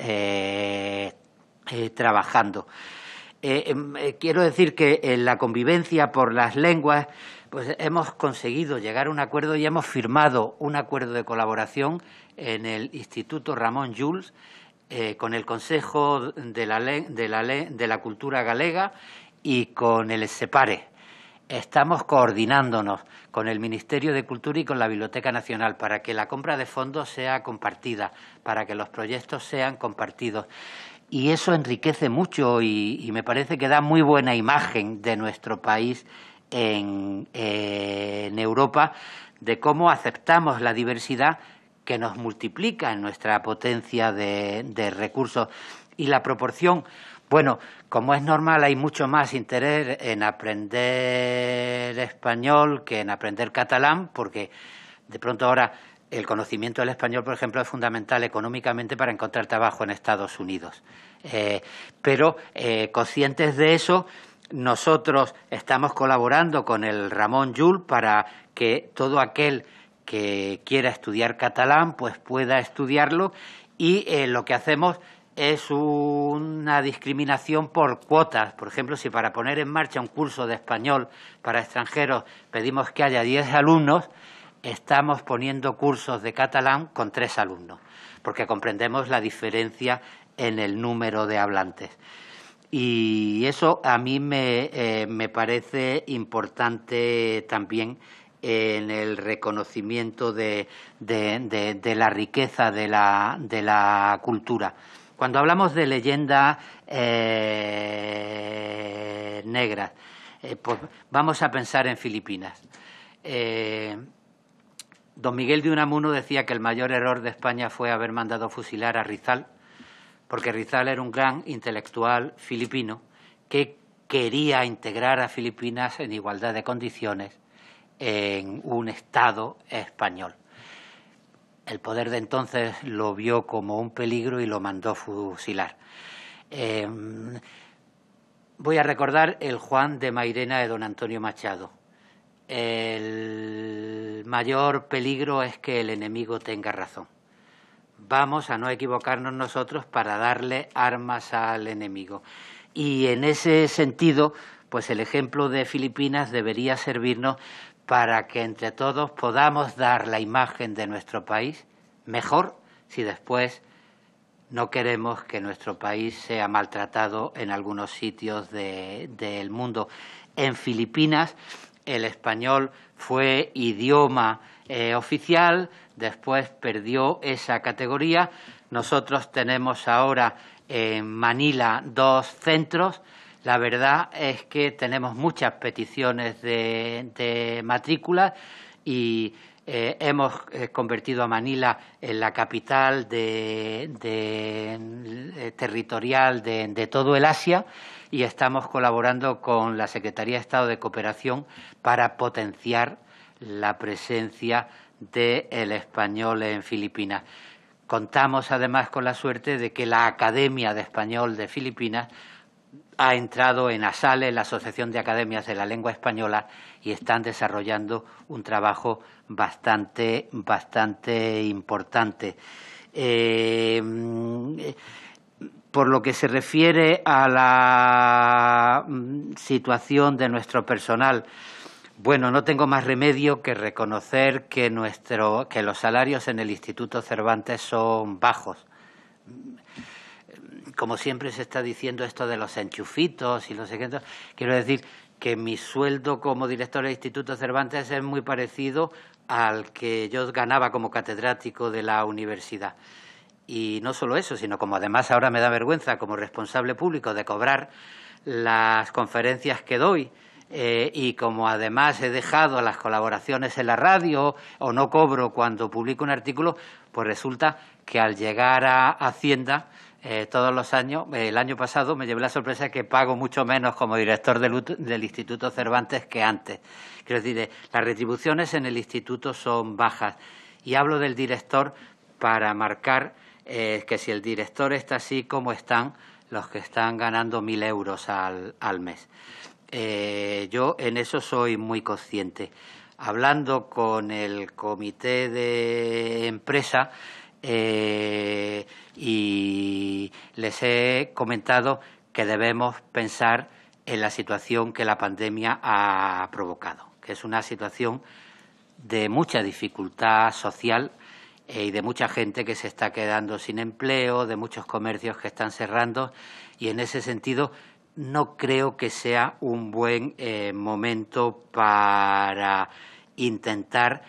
trabajando. Quiero decir que en la convivencia por las lenguas, pues hemos conseguido llegar a un acuerdo y hemos firmado un acuerdo de colaboración en el Instituto Ramón Llull con el Consejo de la Cultura Galega y con el SEPARE. Estamos coordinándonos con el Ministerio de Cultura y con la Biblioteca Nacional para que la compra de fondos sea compartida, para que los proyectos sean compartidos. Y eso enriquece mucho y me parece que da muy buena imagen de nuestro país en Europa, de cómo aceptamos la diversidad que nos multiplica en nuestra potencia de recursos. Y la proporción, bueno, como es normal, hay mucho más interés en aprender español que en aprender catalán, porque de pronto ahora el conocimiento del español, por ejemplo, es fundamental económicamente para encontrar trabajo en Estados Unidos. Pero conscientes de eso, nosotros estamos colaborando con el Ramón Llull para que todo aquel que quiera estudiar catalán pues pueda estudiarlo, y lo que hacemos es una discriminación por cuotas. Por ejemplo, si para poner en marcha un curso de español para extranjeros pedimos que haya 10 alumnos, estamos poniendo cursos de catalán con 3 alumnos, porque comprendemos la diferencia en el número de hablantes. Y eso a mí me parece importante también en el reconocimiento de la riqueza de la cultura. Cuando hablamos de leyendas negras, pues vamos a pensar en Filipinas. Don Miguel de Unamuno decía que el mayor error de España fue haber mandado fusilar a Rizal, porque Rizal era un gran intelectual filipino que quería integrar a Filipinas en igualdad de condiciones en un Estado español. El poder de entonces lo vio como un peligro y lo mandó fusilar. Voy a recordar el Juan de Mairena de don Antonio Machado. El mayor peligro es que el enemigo tenga razón. Vamos a no equivocarnos nosotros para darle armas al enemigo. Y en ese sentido, pues el ejemplo de Filipinas debería servirnos para que entre todos podamos dar la imagen de nuestro país mejor, si después no queremos que nuestro país sea maltratado en algunos sitios del mundo. En Filipinas el español fue idioma oficial, después perdió esa categoría. Nosotros tenemos ahora en Manila 2 centros. La verdad es que tenemos muchas peticiones de matrícula y hemos convertido a Manila en la capital territorial de todo el Asia, y estamos colaborando con la Secretaría de Estado de Cooperación para potenciar la presencia del español en Filipinas. Contamos además con la suerte de que la Academia de Español de Filipinas ha entrado en ASALE, la Asociación de Academias de la Lengua Española, y están desarrollando un trabajo bastante importante. Por lo que se refiere a la situación de nuestro personal, bueno, no tengo más remedio que reconocer que los salarios en el Instituto Cervantes son bajos. Como siempre se está diciendo esto de los enchufitos y los secretos, quiero decir que mi sueldo como director del Instituto Cervantes es muy parecido al que yo ganaba como catedrático de la universidad. Y no solo eso, sino como además ahora me da vergüenza como responsable público de cobrar las conferencias que doy, y como además he dejado las colaboraciones en la radio o no cobro cuando publico un artículo, pues resulta que al llegar a Hacienda todos los años, el año pasado me llevé la sorpresa que pago mucho menos como director del Instituto Cervantes que antes. Quiero decir, las retribuciones en el Instituto son bajas. Y hablo del director para marcar que si el director está así como están, los que están ganando 1.000 euros al mes. Yo en eso soy muy consciente. Hablando con el comité de empresa, y les he comentado que debemos pensar en la situación que la pandemia ha provocado, que es una situación de mucha dificultad social y de mucha gente que se está quedando sin empleo, de muchos comercios que están cerrando, y en ese sentido no creo que sea un buen momento para intentar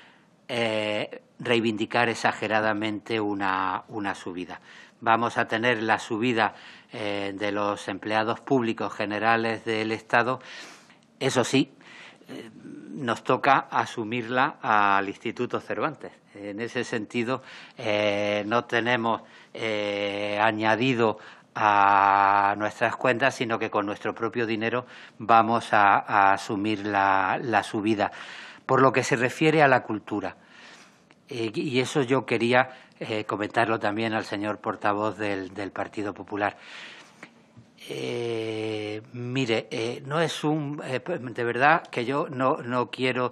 reivindicar exageradamente una subida. Vamos a tener la subida de los empleados públicos generales del Estado. Eso sí, nos toca asumirla al Instituto Cervantes. En ese sentido, no tenemos añadido a nuestras cuentas, sino que con nuestro propio dinero vamos a asumir la subida. Por lo que se refiere a la cultura, y eso yo quería comentarlo también al señor portavoz del Partido Popular. Mire, no es un de verdad que yo no creo,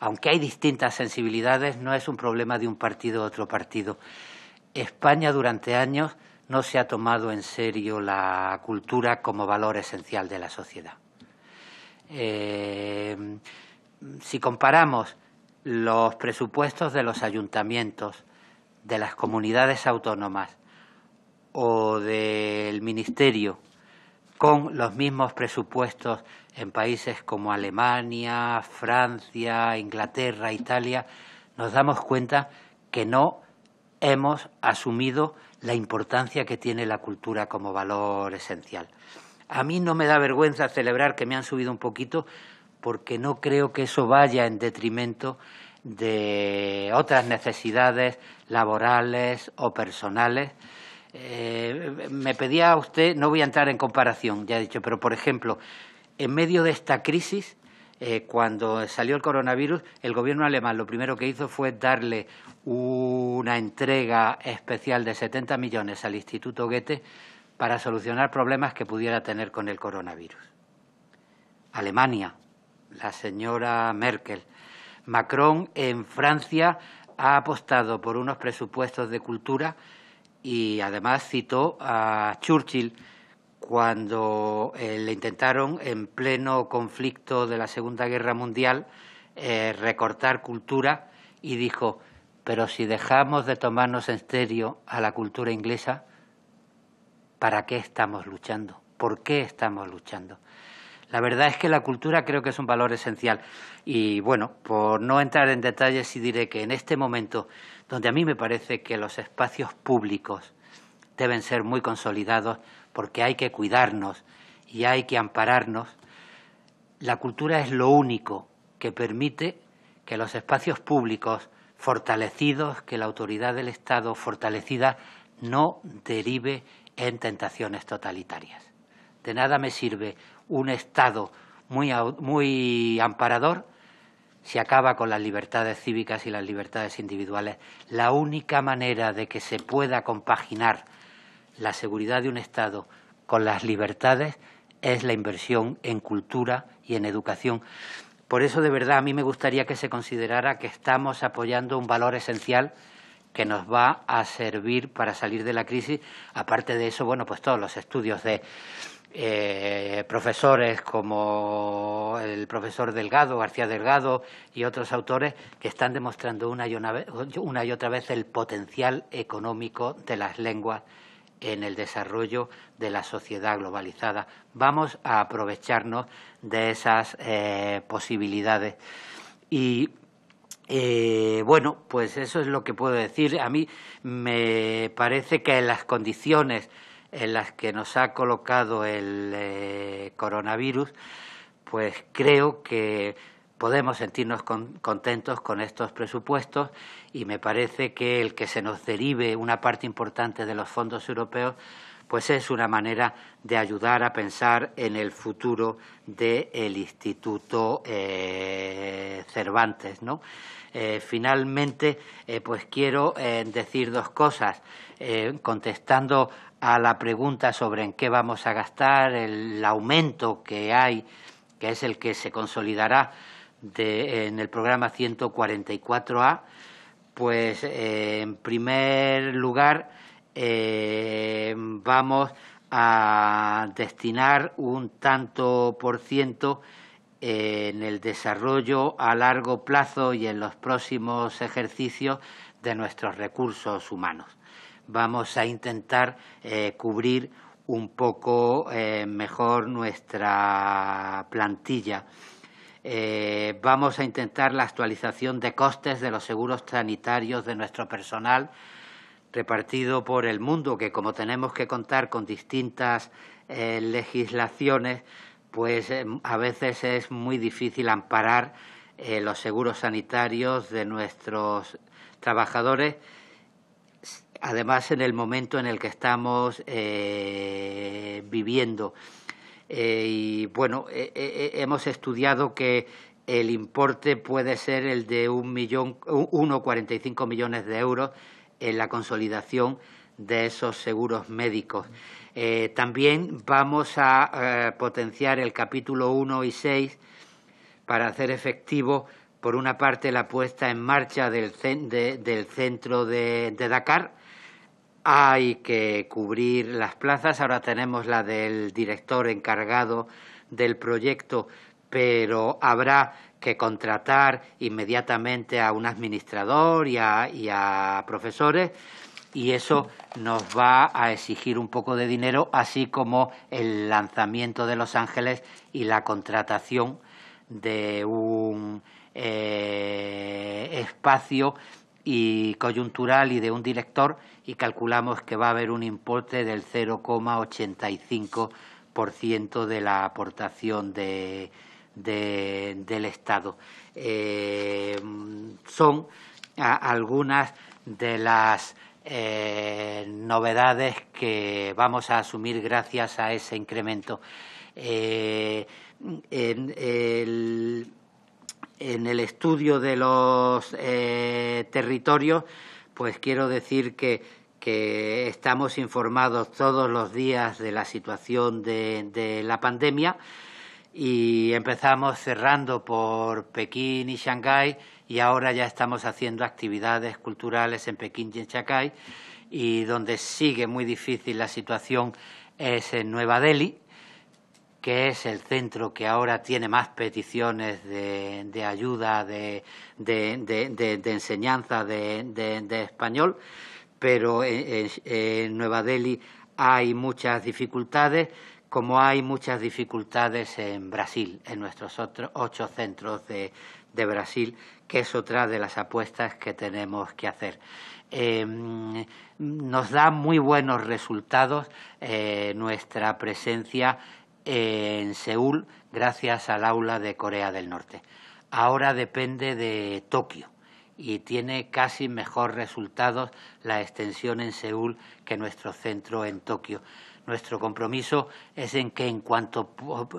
aunque hay distintas sensibilidades, no es un problema de un partido u otro partido. España durante años no se ha tomado en serio la cultura como valor esencial de la sociedad. Si comparamos los presupuestos de los ayuntamientos, de las comunidades autónomas o del ministerio con los mismos presupuestos en países como Alemania, Francia, Inglaterra, Italia, nos damos cuenta que no hemos asumido la importancia que tiene la cultura como valor esencial. A mí no me da vergüenza celebrar que me han subido un poquito, porque no creo que eso vaya en detrimento de otras necesidades laborales o personales. Me pedía a usted, no voy a entrar en comparación, ya he dicho, pero por ejemplo, en medio de esta crisis, cuando salió el coronavirus, el gobierno alemán lo primero que hizo fue darle una entrega especial de 70 millones al Instituto Goethe para solucionar problemas que pudiera tener con el coronavirus. Alemania, la señora Merkel. Macron en Francia ha apostado por unos presupuestos de cultura y además citó a Churchill cuando le intentaron en pleno conflicto de la Segunda Guerra Mundial recortar cultura, y dijo: pero si dejamos de tomarnos en serio a la cultura inglesa, ¿para qué estamos luchando? ¿Por qué estamos luchando? La verdad es que la cultura creo que es un valor esencial. Y bueno, por no entrar en detalles, sí diré que en este momento, donde a mí me parece que los espacios públicos deben ser muy consolidados, porque hay que cuidarnos y hay que ampararnos, la cultura es lo único que permite que los espacios públicos fortalecidos, que la autoridad del Estado fortalecida, no derive en tentaciones totalitarias. De nada me sirve un Estado muy amparador si acaba con las libertades cívicas y las libertades individuales. La única manera de que se pueda compaginar la seguridad de un Estado con las libertades es la inversión en cultura y en educación. Por eso, de verdad, a mí me gustaría que se considerara que estamos apoyando un valor esencial que nos va a servir para salir de la crisis. Aparte de eso, bueno, pues todos los estudios de profesores como el profesor Delgado, García Delgado y otros autores que están demostrando una y otra vez el potencial económico de las lenguas en el desarrollo de la sociedad globalizada. Vamos a aprovecharnos de esas posibilidades. Y bueno, pues eso es lo que puedo decir. A mí me parece que en las condiciones en las que nos ha colocado el coronavirus, pues creo que podemos sentirnos contentos con estos presupuestos, y me parece que el que se nos derive una parte importante de los fondos europeos, pues es una manera de ayudar a pensar en el futuro del Instituto Cervantes, ¿no? Finalmente, pues quiero decir dos cosas. Contestando a la pregunta sobre en qué vamos a gastar, el aumento que hay, que es el que se consolidará en el programa 144A, pues en primer lugar vamos a destinar un tanto por ciento en el desarrollo a largo plazo y en los próximos ejercicios de nuestros recursos humanos. Vamos a intentar cubrir un poco mejor nuestra plantilla. Vamos a intentar la actualización de costes de los seguros sanitarios de nuestro personal repartido por el mundo, que como tenemos que contar con distintas legislaciones, pues a veces es muy difícil amparar los seguros sanitarios de nuestros trabajadores. Además, en el momento en el que estamos viviendo. Y bueno, hemos estudiado que el importe puede ser el de 1,45 millones de euros en la consolidación de esos seguros médicos. También vamos a potenciar el capítulo 1 y 6 para hacer efectivo, por una parte, la puesta en marcha del centro de Dakar. Hay que cubrir las plazas. Ahora tenemos la del director encargado del proyecto, pero habrá que contratar inmediatamente a un administrador y a profesores, y eso nos va a exigir un poco de dinero, así como el lanzamiento de Los Ángeles y la contratación de un espacio y coyuntural y de un director, y calculamos que va a haber un importe del 0,85% de la aportación del Estado. Son algunas de las novedades que vamos a asumir gracias a ese incremento. En el estudio de los territorios, pues quiero decir que estamos informados todos los días de la situación de la pandemia, y empezamos cerrando por Pekín y Shanghái, y ahora ya estamos haciendo actividades culturales en Pekín y en Shanghái, y donde sigue muy difícil la situación es en Nueva Delhi, que es el centro que ahora tiene más peticiones de ayuda, de enseñanza de español, pero en Nueva Delhi hay muchas dificultades, como hay muchas dificultades en Brasil, en nuestros otros 8 centros de Brasil, que es otra de las apuestas que tenemos que hacer. Nos da muy buenos resultados nuestra presencia en Seúl, gracias al aula de Corea del Norte. Ahora depende de Tokio, y tiene casi mejor resultados la extensión en Seúl que nuestro centro en Tokio. Nuestro compromiso es en que en cuanto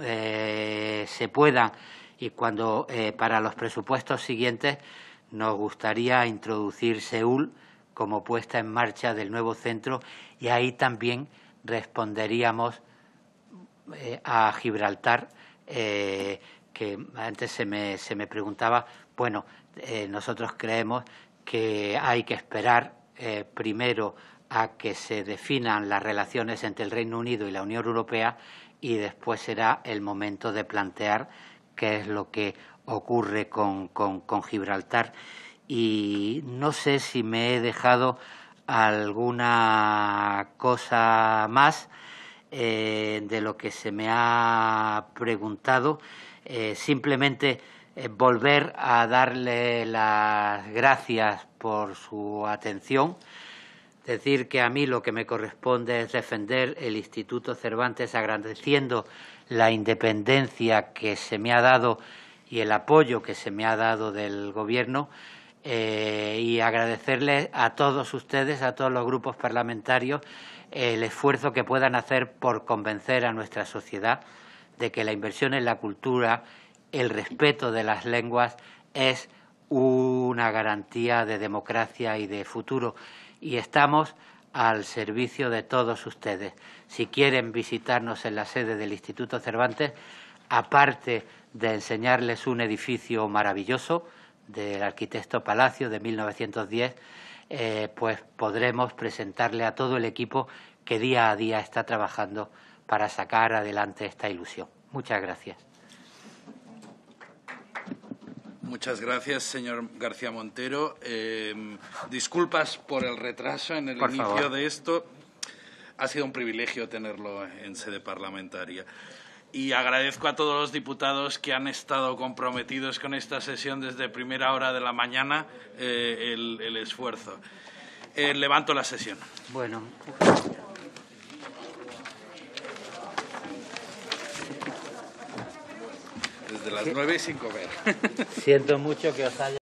se pueda, y cuando para los presupuestos siguientes, nos gustaría introducir Seúl como puesta en marcha del nuevo centro, y ahí también responderíamos a Gibraltar, que antes se me preguntaba. Bueno, nosotros creemos que hay que esperar primero a que se definan las relaciones entre el Reino Unido y la Unión Europea, y después será el momento de plantear qué es lo que ocurre con Gibraltar. Y no sé si me he dejado alguna cosa más. De lo que se me ha preguntado, simplemente volver a darle las gracias por su atención, decir que a mí lo que me corresponde es defender el Instituto Cervantes, agradeciendo la independencia que se me ha dado y el apoyo que se me ha dado del Gobierno, y agradecerles a todos ustedes, a todos los grupos parlamentarios, el esfuerzo que puedan hacer por convencer a nuestra sociedad de que la inversión en la cultura, el respeto de las lenguas, es una garantía de democracia y de futuro. Y estamos al servicio de todos ustedes. Si quieren visitarnos en la sede del Instituto Cervantes, aparte de enseñarles un edificio maravilloso del arquitecto Palacio de 1910, pues podremos presentarle a todo el equipo que día a día está trabajando para sacar adelante esta ilusión. Muchas gracias. Muchas gracias, señor García Montero. Disculpas por el retraso en el inicio de esto. Ha sido un privilegio tenerlo en sede parlamentaria. Y agradezco a todos los diputados que han estado comprometidos con esta sesión desde primera hora de la mañana el esfuerzo. Levanto la sesión. Bueno. Desde las 9 y 5 ver. Siento mucho que os haya...